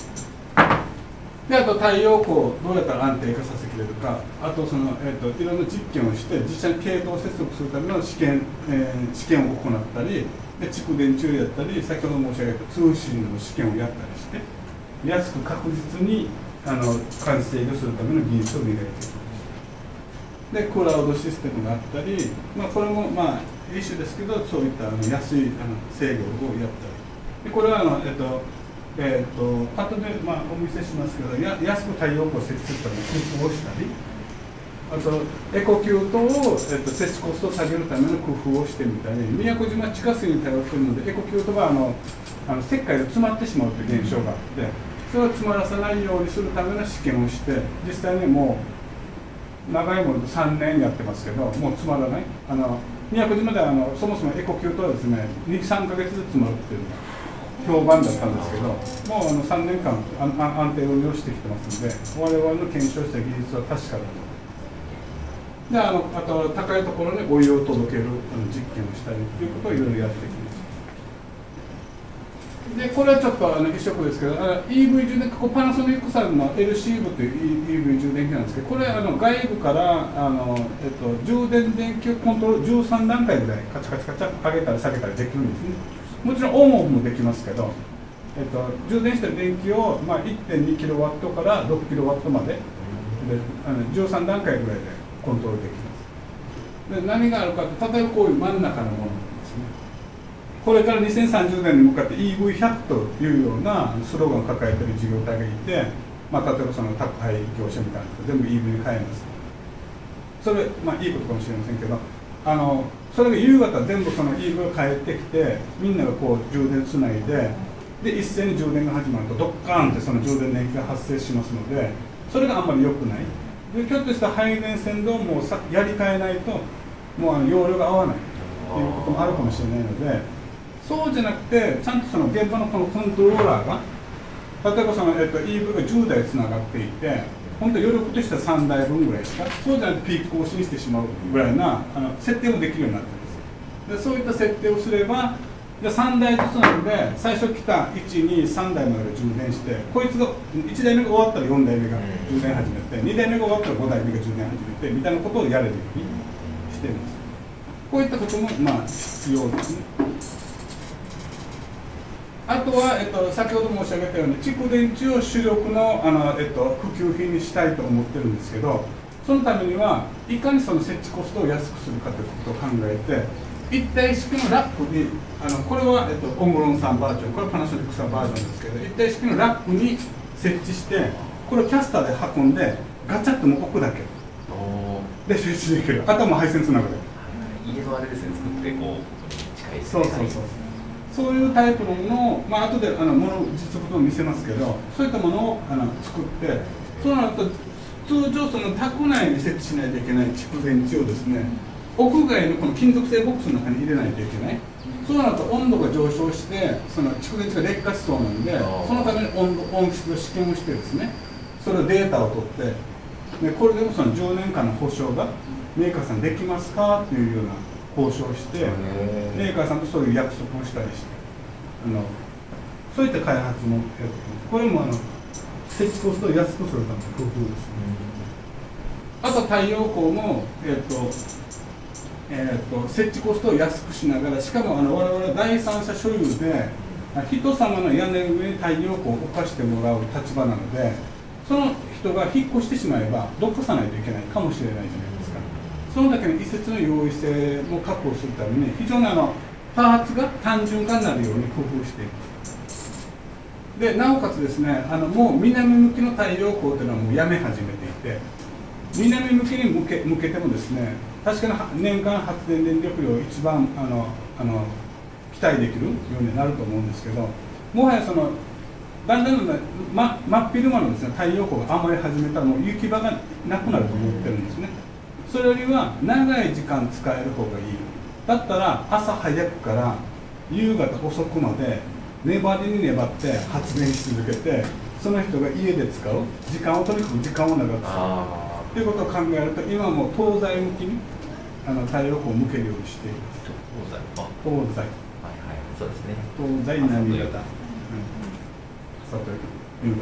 す。で、あと太陽光をどうやったら安定化させきれるか、あとその、いろんな実験をして、実際に系統を接続するための試験を行ったり、で蓄電柱やったり、先ほど申し上げた通信の試験をやったりして、安く確実に完成をするための技術を磨いていきます。で、クラウドシステムがあったり、これも一種ですけど、そういった安い制御をやったり、でこれは後でお見せしますけど、安く太陽光を設置するための工夫をしたり、あとエコ給湯を設置コストを下げるための工夫をしてみたり、宮古島地下水に対応するのでエコ給湯は石灰が詰まってしまうという現象があって、それを詰まらさないようにするための試験をして、実際にもう長いもので3年やってますけど、もう詰まらない。宮古島ではそもそもエコキュートはですね、2、3ヶ月ずつもらっていうのが評判だったんですけど、もう3年間安定運用してきてますので、我々の検証した技術は確かだと。であと高いところにお湯を届ける実験をしたりということをいろいろやってきました。でこれはちょっと一色ですけど、EV 充電器、ここパナソニックさんの LC 部という EV 充電器なんですけど、これ外部から充電電球コントロール13段階ぐらいカチャカチャカチャ上げたり下げたりできるんですね。もちろんオンオフもできますけど、充電してる電球を 1.2kW から 6kW まで13段階ぐらいでコントロールできます。で何があるかと、例えばこういう真ん中のものですね。これから2030年に向かって EV100 というようなスローガンを抱えている事業体がいて、例えばその宅配業者みたいなの全部 EV に変えます。それいいことかもしれませんけど、それが夕方全部その EV が帰ってきて、みんながこう充電つないで一斉に充電が始まるとドッカーンってその充電電気が発生しますので、それがあんまり良くない。でひょっとした排電線をもうやり替えないと、もう容量が合わないということもあるかもしれないので、そうじゃなくてちゃんとその現場のこのコントローラーが例えばその、EV が10台つながっていて、本当余力としては3台分ぐらいしか、そうじゃないとピーク更新してしまうぐらいな設定もできるようになってるんです。でそういった設定をすれば、じゃ3台ずつなので、最初来た1、2、3台まで充電して、こいつが1台目が終わったら4台目が充電始めて、2台目が終わったら5台目が充電始めてみたいなことをやれるようにしてるんです。こういったこともまあ必要ですね。あとは、先ほど申し上げたように蓄電池を主力の、普及品にしたいと思ってるんですけど、そのためにはいかにその設置コストを安くするかということを考えて、一体式のラックにこれは、オムロンさんバージョン、これはパナソニックさんバージョンですけど、一体式のラックに設置して、これをキャスターで運んでガチャッともう置くだけで設置できる。あとはもう配線つなぐだけ。家のあれですね、作ってこう近いですね。そういうタイプのものを、まあ後で実物を見せますけど、そういったものを作って、そうなると通常その宅内に設置しないといけない蓄電池をですね、屋外のこの金属製ボックスの中に入れないといけない。そうなると温度が上昇して、その蓄電池が劣化しそうなんで、そのために温室を試験をしてですね、それをデータを取って、でこれでもその10年間の保証がメーカーさんできますかっていうような交渉をして、メーカーさんとそういう約束をしたりして、そういった開発もやっています。これも設置コストを安くするための工夫ですね。あと太陽光も、設置コストを安くしながら、しかも我々第三者所有で人様の屋根上に太陽光を置かしてもらう立場なので、その人が引っ越してしまえばどっかさないといけないかもしれないじゃないですか。そのだけの一節の容易性も確保するために、非常にパーツが単純化になるように工夫しています。でなおかつですね、もう南向きの太陽光というのはもうやめ始めていて、南向きに向けてもですね、確かに年間発電電力量一番期待できるようになると思うんですけど、もはやそのだんだん真っ昼間のですね、太陽光が余り始めたらもう行き場がなくなると思ってるんですね。それよりは長い時間使える方がいい。だったら朝早くから夕方遅くまで粘りに粘って発電し続けて、その人が家で使う時間をとにかく時間を長くするということを考えると、今もう東西向きに太陽光を向けるようにしています。東西、はいはい、そうですね。東西南方、朝と夕方。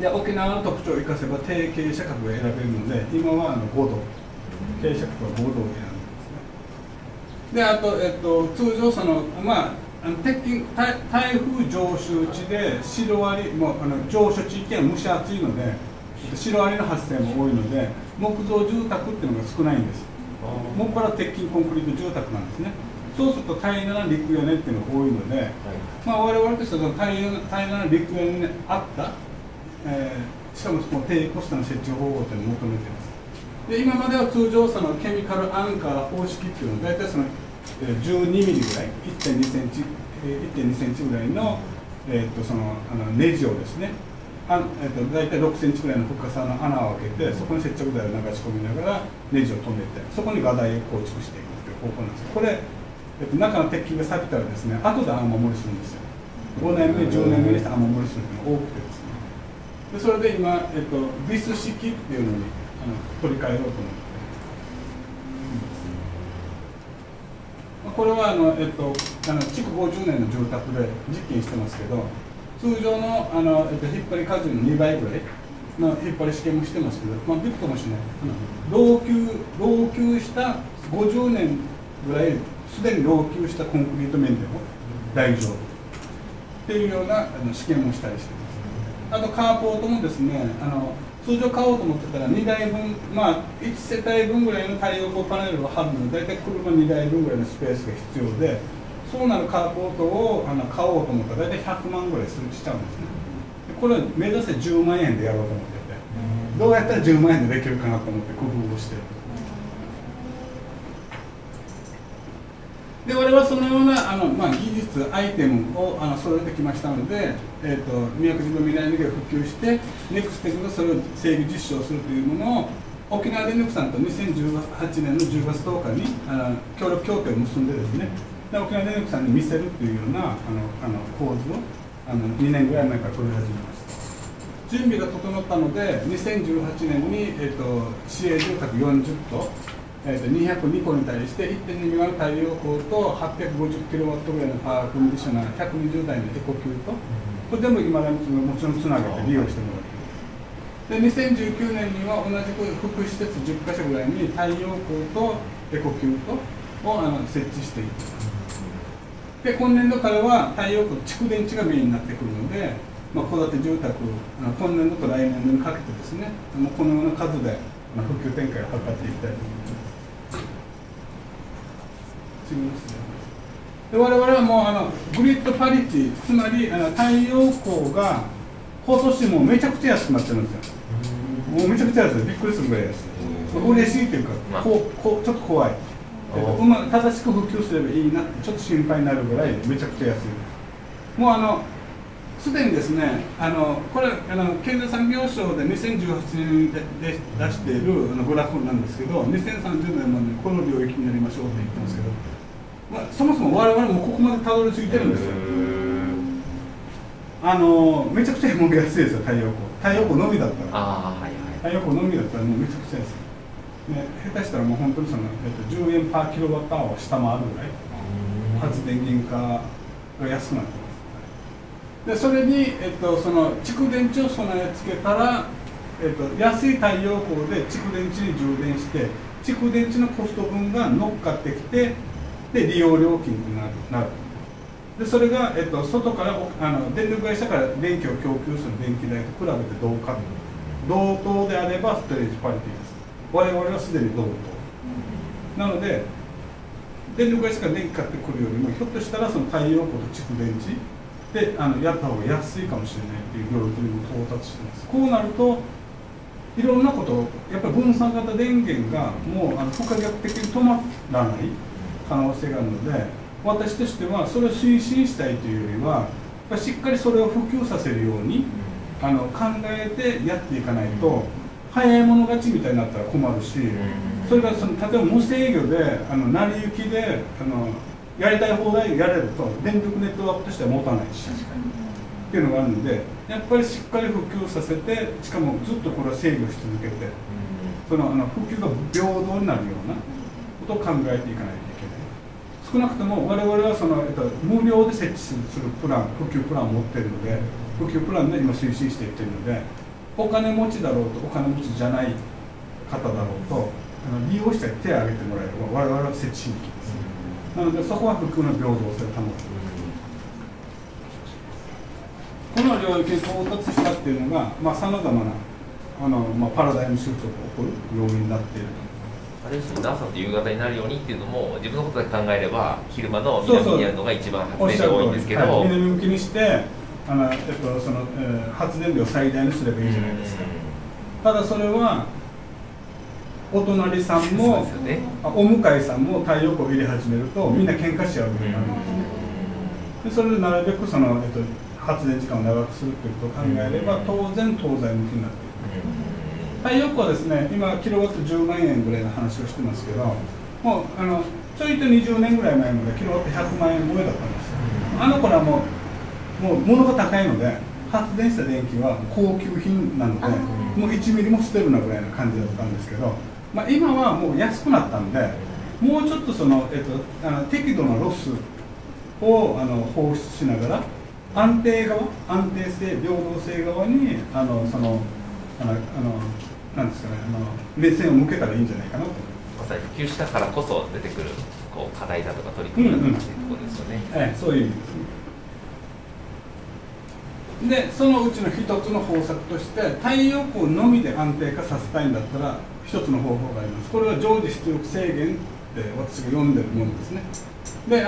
で沖縄の特徴を生かせば低傾斜角が選べるので、今は5度、傾斜角は5度を選んでますね。であと、通常その、鉄筋台風常習地でシロアリも常暑地域は蒸し暑いので、シロアリの発生も多いので、木造住宅っていうのが少ないんです。もっぱら鉄筋コンクリート住宅なんですね。そうすると平らな陸屋根っていうのが多いので、我々としてはその平らな陸屋根にあったしかもこの低コストの設置方法というのを求めています。で今までは通常そのケミカルアンカー方式っていうのは大体その12ミリぐらい 1.2 センチぐらいの、そのネジをですね、大体6センチぐらいの深さの穴を開けて、そこに接着剤を流し込みながらネジを止めて、そこに画材を構築していくという方法なんです。これ、中の鉄筋が錆びたらですね、後で雨漏りするんですよ。5年目10年目にして雨漏りするのが多くてですね、でそれで今、ビス式っていうのに取り替えようと思って、これは築50年の住宅で実験してますけど、通常の引っ張り荷重の2倍ぐらいの引っ張り試験もしてますけど、びくともしない、老朽した50年ぐらい、すでに老朽したコンクリート面でも大丈夫っていうような試験もしたりしてます。あとカーポートもですね、通常買おうと思ってたら2台分、1世帯分ぐらいの太陽光パネルを貼るので、大体車2台分ぐらいのスペースが必要で、そうなるカーポートを買おうと思ったら大体100万ぐらいしちゃうんですね。でこれを目指せ10万円でやろうと思ってて、どうやったら10万円でできるかなと思って工夫をしてる。で我々はそのような技術アイテムを揃えてきましたので、宮古島未来の家を普及して NEXTEM がそれを整備実証するというものを沖縄電力さんと2018年の10月10日に協力協定を結んでですね、で沖縄電力さんに見せるというような構図を2年ぐらい前から取り始めました。準備が整ったので2018年に、市営住宅40棟、202戸に対して 1.2 メガの太陽光と 850kW ぐらいのパワーコンディショナー120台のエコキューと、これ全部今でももちろんつなげて利用してもらっています。で2019年には同じく福祉施設10か所ぐらいに太陽光とエコキュートを設置しています。で今年度からは太陽光蓄電池がメインになってくるので、まあ、戸建て住宅今年度と来年度にかけてですね、もうこのような数で普及展開を図っていきたいと思います。で我々はもうグリッドパリティ、つまり太陽光が放送してもめちゃくちゃ安くなってるんですよ。もうめちゃくちゃ安い、びっくりするぐらい安い。嬉しいというか、ちょっと怖い。正しく普及すればいいなってちょっと心配になるぐらいめちゃくちゃ安い。もうすでにですね、これ経済産業省で2018年で出しているグラフなんですけど、2030年までこの領域になりましょうって言ってますけど、まあ、そもそも我々もここまでたどり着いてるんですよ。めちゃくちゃもう安いですよ、太陽光。太陽光のみだったら。太陽光のみだったらもうめちゃくちゃ安い。ね、下手したらもう本当に10円パーキロワットアワーを下回るぐらい、発電原価が安くなってます。で、それに、その蓄電池を備え付けたら、安い太陽光で蓄電池に充電して、蓄電池のコスト分が乗っかってきて、で、利用料金になる。でそれが、外から電力会社から電気を供給する電気代と比べて同等であればストレージパリティです。我々はすでに同等、なので電力会社から電気買ってくるよりもひょっとしたらその太陽光と蓄電池でやった方が安いかもしれないという領域にも到達してます。こうなるといろんなことをやっぱり分散型電源がもう不可逆的に止まらない可能性があるので、私としてはそれを推進したいというよりはしっかりそれを普及させるように考えてやっていかないと早い者勝ちみたいになったら困るし、それが例えば無制御で成り行きでやりたい放題やれると電力ネットワークとしては持たないしっていうのがあるので、やっぱりしっかり普及させて、しかもずっとこれは制御し続けてその普及が平等になるようなことを考えていかないと。少なくとも我々は無料で設置する普及プランを持っているので、普及プランで今推進していっているので、お金持ちだろうとお金持ちじゃない方だろうと利用者に手を挙げてもらえれば我々は設置しに来ます。なのでそこは普及の平等性を保つ。この領域に到達したっていうのがさまざまなパラダイムシフトが起こる要因になっている。あれですね、朝と夕方になるようにっていうのも自分のことで考えれば昼間の南にやるのが一番発電量多いんですけど、南向きにして発電量最大にすればいいじゃないですか。ただそれはお隣さんも、ね、お向かいさんも太陽光を入れ始めるとみんな喧嘩しちゃうようになるんですね。でそれでなるべく発電時間を長くするっていうことを考えれば当然東西向きになっていく。太陽光はですね、今キロワット10万円ぐらいの話をしてますけど、もうちょいと20年ぐらい前までキロワット100万円超えだったんです。あの頃はもう物が高いので発電した電気は高級品なのでもう1ミリも捨てるなぐらいの感じだったんですけど、まあ、今はもう安くなったんでもうちょっと適度なロスを放出しながら安定性平等性側になんですかね、目線を向けたらいいんじゃないかなと。まさに普及したからこそ出てくる課題だとか取り組みだとかっていうところですよね。そういう意味ですね。でそのうちの一つの方策として太陽光のみで安定化させたいんだったら一つの方法があります。これは常時出力制限って私が読んでるものですね。で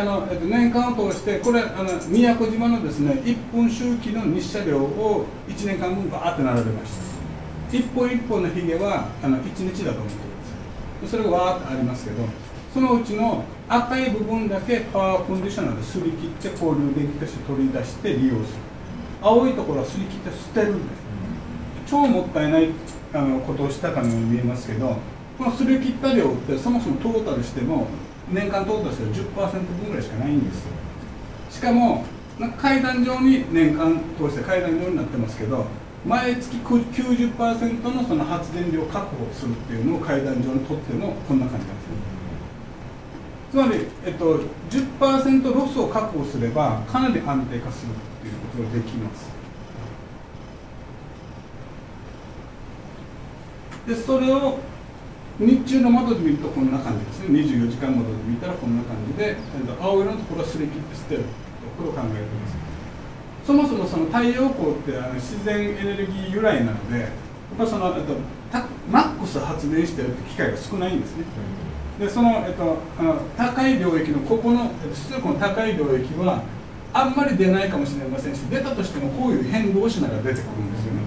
年間を通してこれ宮古島のですね1分周期の日射量を1年間分バーって並べました。一本一本のヒゲは1日だと思ってください。それがわーっとありますけど、そのうちの赤い部分だけパワーコンディショナーですり切って交流電気として取り出して利用する。青いところはすり切って捨てるんです。超もったいないことをしたかのように見えますけど、このすり切った量ってそもそもトータルしても年間投資としては 10% 分ぐらいしかないんですよ。しかもなんか階段上に年間通して階段上になってますけど、毎月 90% のその発電量を確保するっていうのを階段上にとってもこんな感じなんですね。つまり、10% ロスを確保すればかなり安定化するっていうことができます。でそれを日中の窓で見るとこんな感じですね。24時間窓で見たらこんな感じで、青色のところはすり切って捨てる。これを考えています。そもそもその太陽光って自然エネルギー由来なので、やっぱそのマックス発電してる機会が少ないんですね。でその、高い領域のここの出力の高い領域はあんまり出ないかもしれませんし、出たとしてもこういう変動しながら出てくるんですよね。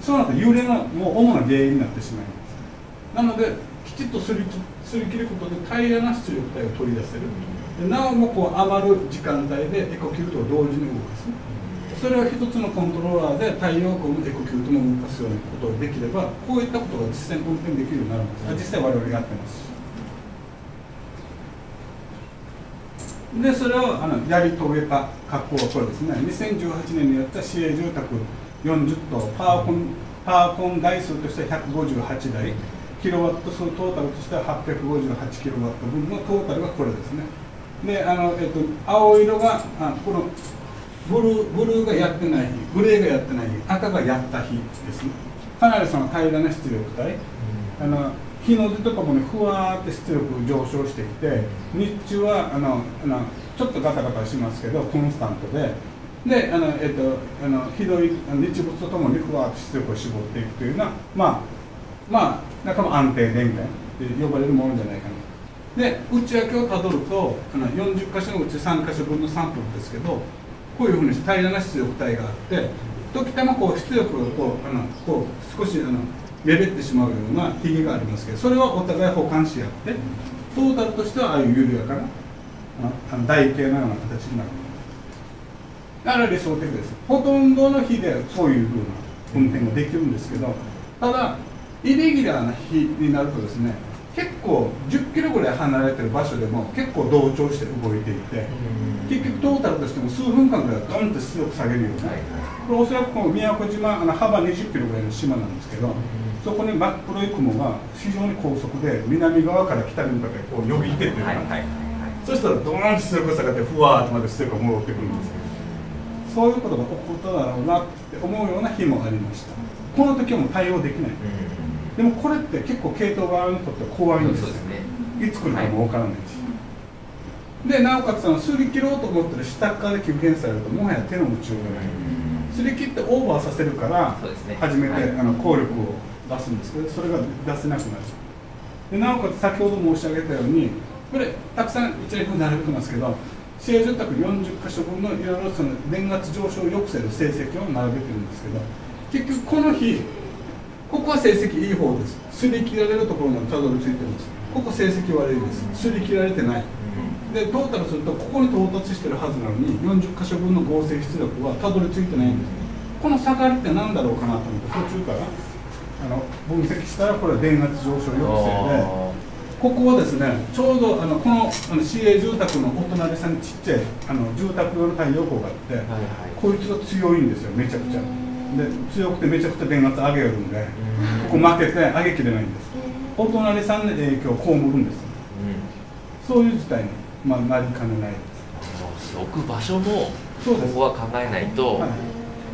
そうなると揺れがもう主な原因になってしまいます。なのできちっとすり切ることで平らな出力体を取り出せる。でなおもこう余る時間帯でエコキュートを同時に動かす。それを一つのコントローラーで太陽光のエコキュートも動かすようなことができれば、こういったことが実際に運転できるようになるんです。実際我々やってます。でそれをやり遂げた格好はこれですね。2018年にやった市営住宅40棟、パワーコン台数としては158台、キロワット数トータルとしては858キロワット分のトータルがこれですね。で青色がこのブルーがやってない日、グレーがやってない日、赤がやった日ですね。かなりその平らな出力体、日の出とかもね、ふわーって出力上昇してきて、日中はちょっとガタガタしますけどコンスタントで、でひどい日没とともにふわーっと出力を絞っていくというのは、まあなんかも安定電源って呼ばれるものじゃないかな。で内訳をたどると40箇所のうち3箇所分のサンプルですけど、こういうふうに平らな出力体があって、時たまこう出力がこう少しめべってしまうようなひげがありますけど、それはお互い補完し合って、トータルとしてはああいう緩やかな台形のような形になる。だから理想的です。ほとんどの日でそういうふうな運転ができるんですけど、ただイレギュラーな日になるとですね、結構10キロぐらい離れてる場所でも結構同調して動いていて、結局トータルとしても数分間ぐらいガンと出力下げるようになる。これおそらくこの宮古島、幅20キロぐらいの島なんですけど、そこに真っ黒い雲が非常に高速で南側から北に向かってこう呼び出てるような、そしたらドーンと出力下がってふわーっとまで出力が戻ってくるんですけど、そういうことが起こっただろうなって思うような日もありました。この時はもう対応できない。でもこれって結構系統側にとっては怖いんですよね。いつ来るかも分からないし、でなおかつすり切ろうと思ったら下から急減されるともはや手の内容がない。すり切ってオーバーさせるから初めて効力を出すんですけど、それが出せなくなる。でなおかつ先ほど申し上げたように、これたくさん一連に並べてますけど、市営住宅40か所分のいろいろ年月上昇抑制の成績を並べてるんですけど、結局この日ここは成績いい方です。すり切られるところにたどり着いてます。ここ成績悪いです。すり切られてない。でトータルするとここに到達してるはずなのに40箇所分の合成出力はたどり着いてないんです。この下がりって何だろうかなと思って途中から分析したら、これは電圧上昇抑制で、ここはですね、ちょうどこの市営住宅のお隣さんにちっちゃい住宅用の太陽光があって、こいつが強いんですよ。めちゃくちゃで強くてめちゃくちゃ電圧上げるんで、ここ負けて上げきれないんです。お隣さんの影響を被るんです、そういう事態に、なりかねないです。置く場所もここは考えないと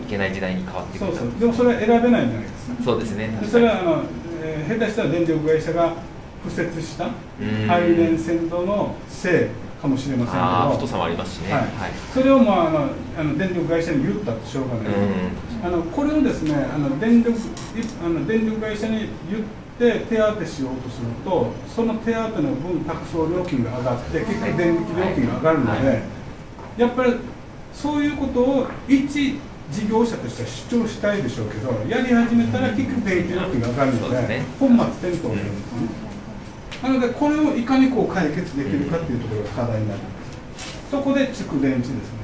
いけない時代に変わってくる。でもそれは選べないじゃないですか。そうですね。それは下手したら電力会社が敷設した配電線路のせいかもしれませんけど、太さもありますしね。それを電力会社に言ったってしょうがない。これをですね、電力会社に言って手当てしようとすると、その手当ての分託送料金が上がって結局電力料金が上がるので、やっぱりそういうことを一事業者としては主張したいでしょうけど、やり始めたら結局電気料金が上がるので本末転倒なんですね。なのでこれをいかにこう解決できるかっていうところが課題になります。そこで蓄電池ですね。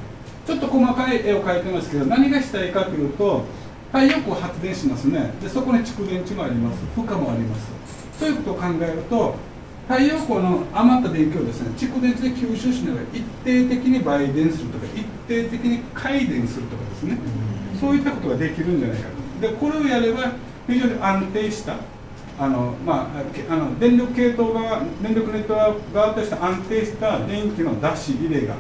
ちょっと細かい絵を描いてますけど、何がしたいかというと、太陽光発電しますね。でそこに蓄電池もあります。負荷もあります。そういうことを考えると、太陽光の余った電気をですね、蓄電池で吸収しながら一定的に売電するとか、一定的に回電するとかですね、そういったことができるんじゃないかと。でこれをやれば非常に安定した電力系統が、電力ネットワーク側として安定した電気の出し入れが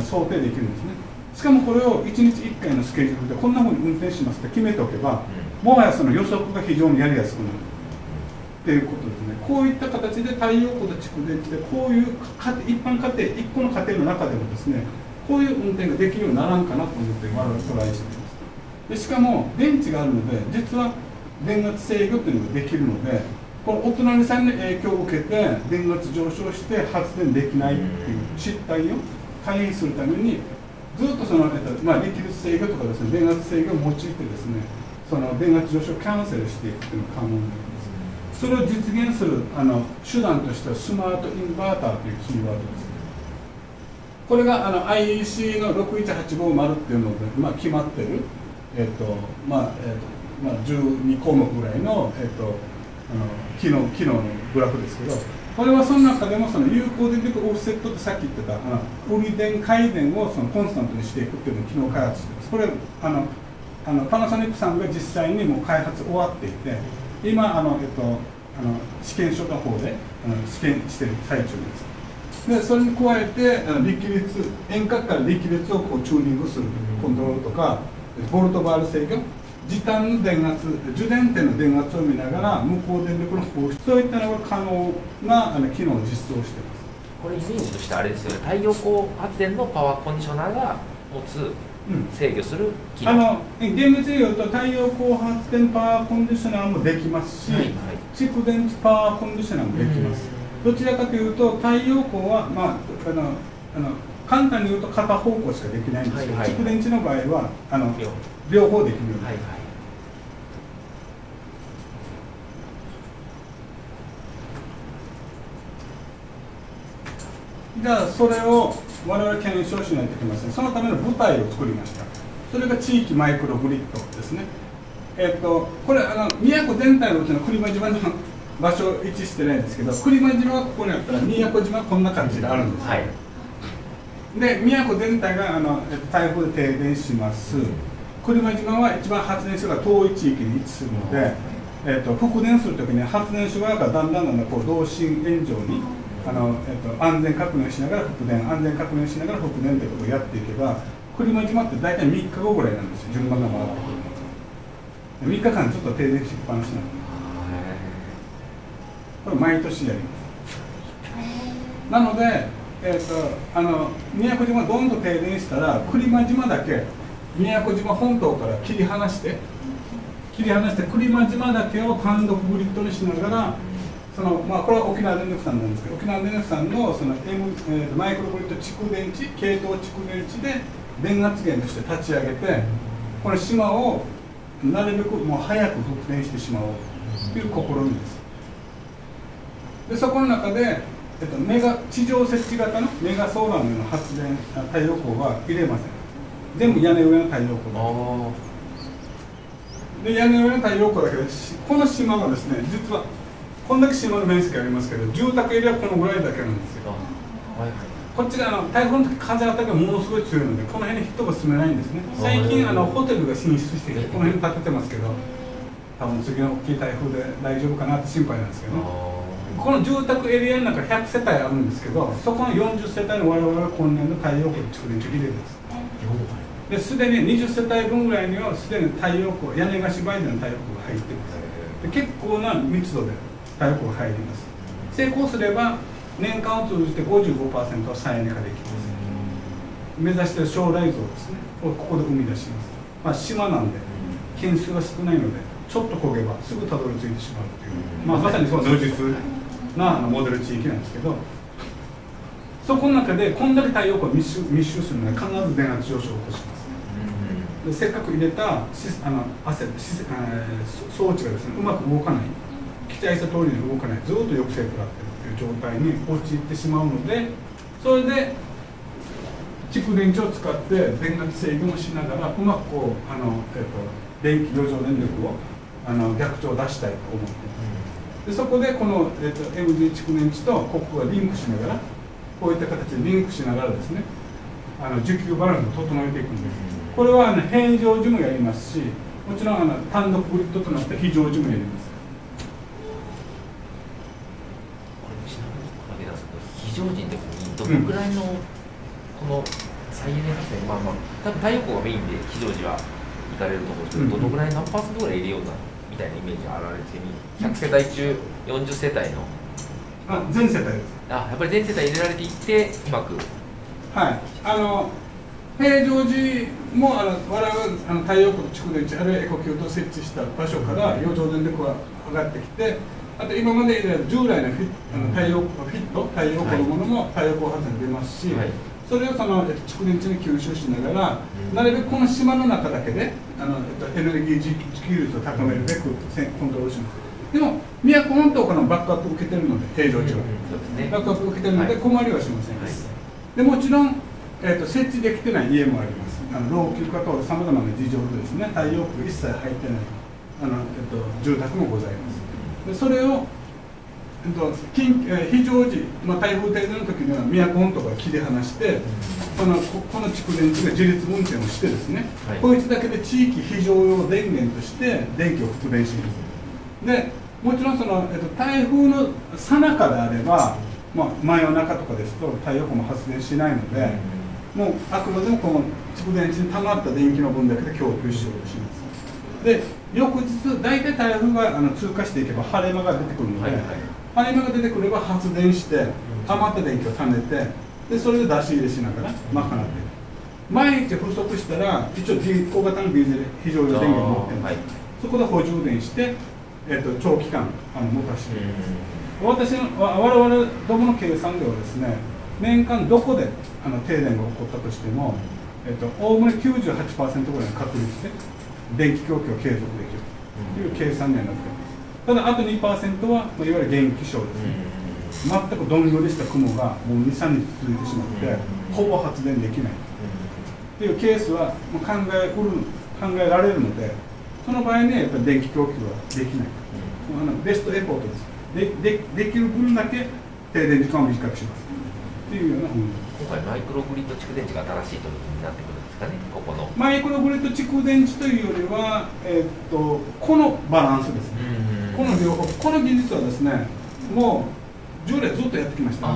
想定できるんですね。しかもこれを1日1回のスケジュールでこんなふうに運転しますって決めておけば、もはやその予測が非常にやりやすくなるっていうことですね。こういった形で太陽光と蓄電池でこういう一般家庭、1個の家庭の中でもですね、こういう運転ができるようにならんかなと思って我々トライしています。でしかも電池があるので、実は電圧制御というのができるので、このお隣さんの影響を受けて電圧上昇して発電できないっていう失態を回避するために、ずっとその、力率制御とかですね、電圧制御を用いてですね、その電圧上昇をキャンセルしていくというのが可能になります。それを実現する手段としてはスマートインバーターというキーワードです。これがIEC の61850っていうので、決まってる12項目ぐらいの、機能のグラフですけど、これはその中でもその有効電力オフセットってさっき言ってた売り電回電をそのコンスタントにしていくっていうのを機能開発してます。これパナソニックさんが実際にもう開発終わっていて、今試験所の方で試験してる最中です。でそれに加えて力率、遠隔から力率をこうチューニングするコントロールとか、ボルトバール制御、時短の電圧、受電点の電圧を見ながら無効電力の放出、そういったのが可能な機能を実装しています。これイメージとしてあれですよね、太陽光発電のパワーコンディショナーが持つ、制御する機能、厳密に言うと太陽光発電パワーコンディショナーもできますし、蓄電池パワーコンディショナーもできます。どちらかというと太陽光は、簡単に言うと片方向しかできないんですけど、蓄電池の場合は両方できるようになります。じゃあそれを我々検証しないといけません。そのための舞台を作りました。それが地域マイクログリッドですね。これ宮古全体のうちの来間島の場所を位置してないんですけど、来間島はここにあったら宮古島はこんな感じであるんです。で宮古全体が台風で停電します。来間島は一番発電所が遠い地域に位置するので、復電するときに発電所側がだんだんこう同心円状に安全確認しながら復電、安全確認しながら復電ということをやっていけば、来間島って大体3日後ぐらいなんですよ、順番が回ってくるので。3日間ちょっと停電しっぱなしなので、これ毎年やります。なので宮古島どんどん停電したら、来間島だけ宮古島本島から切り離して来間島だけを単独グリッドにしながら、これは沖縄電力さんなんですけど、沖縄電力さんのマイクログリッド蓄電池、系統蓄電池で電圧源として立ち上げて、この島をなるべくもう早く復電してしまおうという試みです。でそこの中で地上設置型のメガソーラーのような発電、太陽光は入れません。全部屋根上の太陽光で、屋根上の太陽光だけで、この島はですね、実はこんだけ島の面積ありますけど、住宅エリアはこのぐらいだけなんですよ。こっちが台風の時風当たりがものすごい強いので、この辺に人が住めないんですね。最近ホテルが進出してきて、この辺に建ててますけど、多分次の大きい台風で大丈夫かなって心配なんですけど、この住宅エリアの中100世帯あるんですけど、そこの40世帯の我々は今年の太陽光蓄電池リレーです。ですでに20世帯分ぐらいにはすでに太陽光、屋根が芝居での太陽光が入っています。で結構な密度で太陽光が入ります。成功すれば年間を通じて 55% は再エネ化できます。目指している将来像ですね、ここで生み出します。島なんで件数が少ないので、ちょっと焦げばすぐたどり着いてしまうという、まさにその充実なモデル地域なんですけど、そこの中でこんだけ太陽光が密集するので必ず電圧上昇を起こします。でせっかく入れた装置がですね、うまく動かない、期待した通りに動かない、ずっと抑制食らっているという状態に陥ってしまうので、それで蓄電池を使って電圧制御もしながらうまくこう電気、余剰電力を逆調出したいと思っています。でそこでこの、MD 蓄電池とここがリンクしながらこういった形でリンクしながらですね需給バランスを整えていくんです。これは変異常時もやりますし、もちろん単独グリッドとなった非常時もやります。非常時の時にどのくらいのこの再エネ発電、多分太陽光がメインで非常時は行かれると思うんですけど、どのくらい何パーセントぐらい入れようなみたいなイメージがあられてみ、100世帯中40世帯の全世帯です。やっぱり全世帯入れられていってうまく。はい、平常時も我々は太陽光と蓄電池あるいはエコキュートを設置した場所から余剰電力が上がってきて、あと今まで従来の太陽光のものも太陽光発電出ますし、はい、それを蓄電池に吸収しながら、うん、なるべくこの島の中だけでエネルギー自給率を高めるべくコントロールします。でも宮古本島からのバックアップを受けているので、平常時は、バックアップを受けているので困りはしません。はいでもちろん、設置できてない家もあります。老朽化とさまざまな事情でですね、太陽光一切入ってない住宅もございます。でそれを、非常時、台風停電の時には宮古本島から切り離してこの蓄電池が自立運転をしてですね、はい、こいつだけで地域非常用電源として電気を復電します。でもちろん台風の最中であれば真夜中とかですと太陽光も発電しないので、もうあくまでもこの蓄電池にたまった電気の分だけで供給しようとします。で翌日大体台風が通過していけば晴れ間が出てくるので、晴れ間が出てくれば発電してたまった電気をためて、でそれで出し入れしながら賄っていく。毎日不足したら一応小型のディーゼル非常用電源を持ってます、はい、そこで補充電して、長期間持たせています。我々どもの計算ではですね、年間どこで停電が起こったとしても、おおむね 98% ぐらいの確率で電気供給を継続できるという計算にはなっています。ただあと 2% はいわゆる元気症ですね、全くどんよりした雲がもう 2、3日続いてしまってほぼ発電できないというケースは考えられるので、その場合にはやっぱり電気供給はできないベストエポートです。できる分だけ停電時間を短くしますっていうような。今回マイクログリッド蓄電池が新しいということになってくるんですかね。ここのマイクログリッド蓄電池というよりは、このバランスですね、この両方、この技術はですねもう従来ずっとやってきました。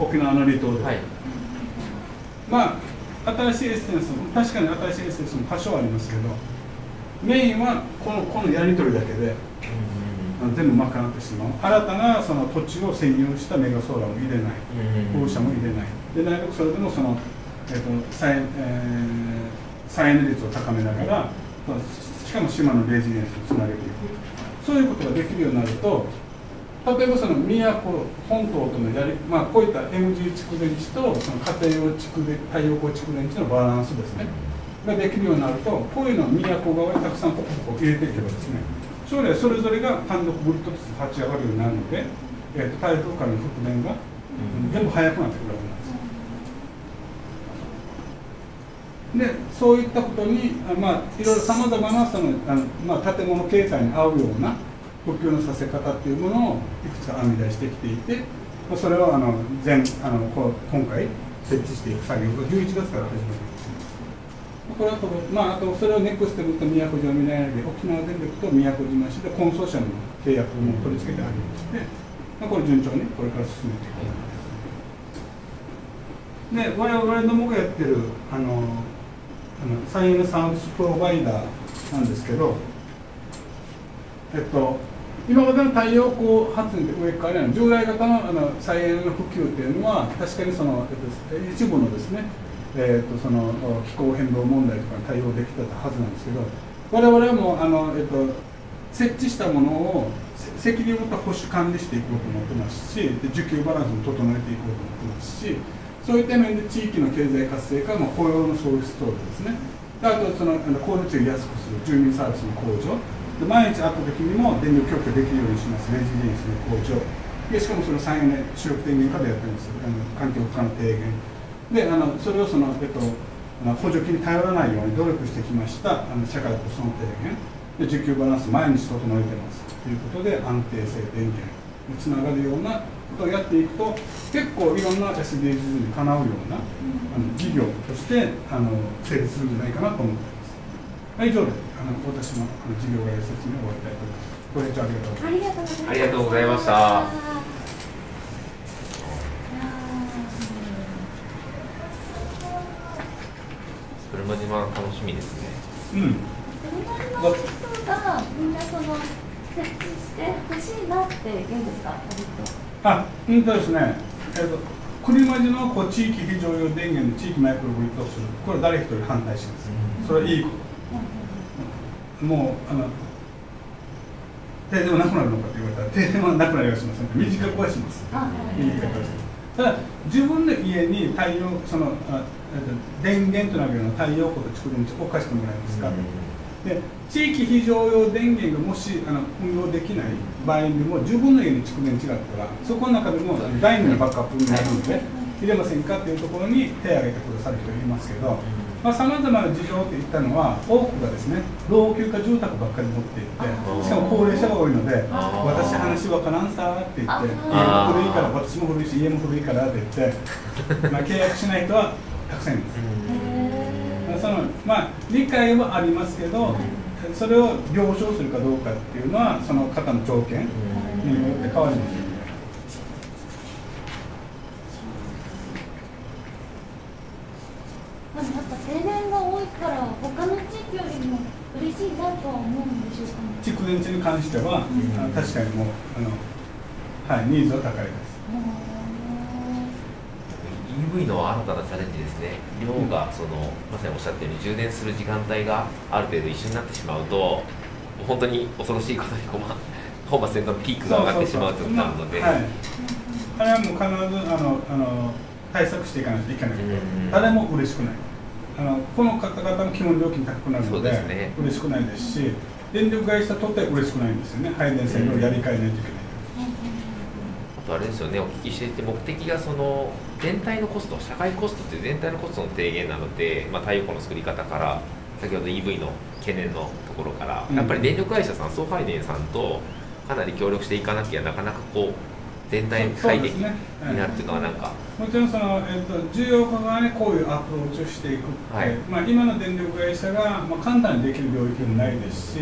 沖縄の離島で、はい、新しいエッセンスも確かに新しいエッセンスも多少ありますけど、メインはこのやり取りだけで全部賄ってしまう。新たな土地を占有したメガソーラーも入れない、放射も入れないで、なるべくそれでも再エネ率を高めながら、しかも島のレジデンスをつなげていく、そういうことができるようになると、例えば宮古本島とのこういった MG 蓄電池と家庭用太陽光蓄電池のバランスですねができるようになると、こういうのを宮古側にたくさん入れていけばですね、将来それぞれが単独グリッドとして立ち上がるようになるので、台風からの復電が全部早くなってくるわけなんです。でそういったことに、いろいろさまざまな建物形態に合うような補給のさせ方っていうものをいくつか編み出してきていて、それは今回設置していく作業が11月から始まります。これはあとそれをネクステムズと宮古島未来エネルギー、沖縄電力と宮古島市でコンソーシアムの契約も取り付けてありまして、これ順調にこれから進めていくことです。で我々どもがやってる再エネサービスプロバイダーなんですけど、今までの太陽光発電で上から従来型の再エネの普及というのは確かに一部のですね気候変動問題とかに対応できてたはずなんですけど、我々も設置したものを責任を持って保守管理していこうと思ってますし、需給バランスも整えていこうと思ってますし、そういった面で地域の経済活性化、雇用の創出等ですね、あと効率を安くする住民サービスの向上で、毎日会った時にも電力供給できるようにしますレジデンスの向上で、しかもその再エネ主力電源化でやってます環境負荷の低減で、それを補助金に頼らないように努力してきました社会保障の低減で需給バランス毎日整えてますということで、安定性電源につながるようなことをやっていくと、結構いろんな SDGs にかなうような事業として成立するんじゃないかなと思っています。以上で私の事業概要説明を終わりたいと思います。ご清聴ありがとうございました。車島楽しみですね。うん。車島の人がみんな設置してほしいなって言うんですか？あ、ですね。車島の地域非常用電源の地域マイクログリッドをする。これ誰一人反対します。それはいいこと。もう停電はなくなるのかって言われたら停電はなくなりはしません。短くはします。ただ自分の家に太陽電源となるような太陽光と蓄電池を貸してもらえますか。で地域非常用電源がもし運用できない場合にも自分の家に蓄電池があったらそこの中でも第2のバックアップになるので入れませんかというところに手を挙げてくださる人がいますけど、さまざまな事情といったのは多くがですね老朽化住宅ばっかり持っていって、しかも高齢者が多いので「私話分からんさ」って言って「家も古いから私も古いし家も古いから」って言って契約しない人はたくさんいます。理解はありますけど、それを了承するかどうかっていうのはその方の条件によって変わりますよね。なんか停電が多いから他の地域よりも嬉しいなとは思うんでしょうかね。蓄電池に関しては、確かにもうニーズは高いです。EV の新たなチャレンジですね。量がまさにおっしゃったように充電する時間帯がある程度一緒になってしまうと、本当に恐ろしいことに本末転倒のピークが上がってしまうということなので、あれはもう必ず対策していかないといけないけど、誰も嬉しくない。この方々の基本料金高くなるので嬉しくないですし、電力会社とって嬉しくないんですよね。配電線をやり替えないといけない。あとあれですよね、お聞きしていて目的が全体のコスト、社会コストという全体のコストの低減なので、太陽光の作り方から先ほど EV の懸念のところから、やっぱり電力会社さん、送配電さんとかなり協力していかなきゃなかなか全体最適になるというのはなんか、もちろん需要家側にこういうアプローチをしていくって、今の電力会社が簡単にできる領域でもないですし、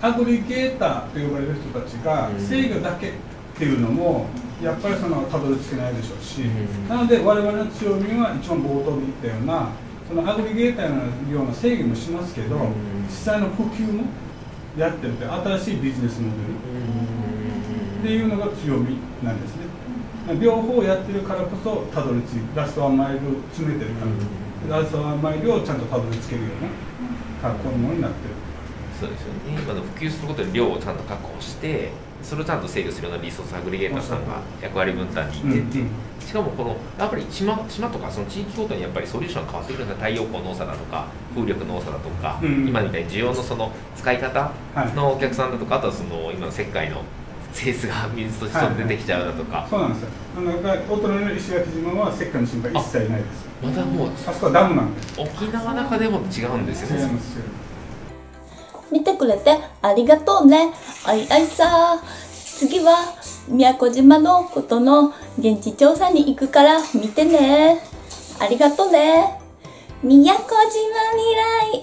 アグリゲーターと呼ばれる人たちが制御だけっていうのもやっぱりたどり着けないでしょうし、なので我々の強みは一番冒頭に言ったようなアグリゲーターのような制御もしますけど、実際の普及もやってるって新しいビジネスモデルっていうのが強みなんですね。両方やってるからこそたどり着いて、ラストワンマイルを詰めてるから、ラストワンマイルをちゃんとたどり着けるような格好のものになってる。そうですよね。今の普及することで量をちゃんと確保して、それをちゃんと制御するようなリソースアグリゲーターさんが役割分担にいってて、しかもやっぱり島とかその地域ごとにやっぱりソリューションが変わってくるんだ。太陽光の多さだとか風力の多さだとか、今みたいに需要の使い方のお客さんだとか、あとは今の石灰の性質が水として出てきちゃうだとか、そうなんですよ。お隣の石垣島は石灰の心配一切ないです。またもうあそこはダムなんで、沖縄の中でも違うんですよね。見てくれてありがとうね。あいあいさ、次は宮古島のことの現地調査に行くから見てね。ありがとうね。宮古島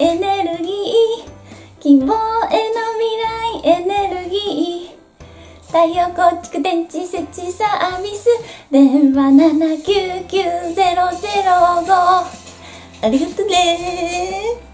未来エネルギー、希望への未来エネルギー、太陽光蓄電池設置サービス、電話799-005。ありがとねー。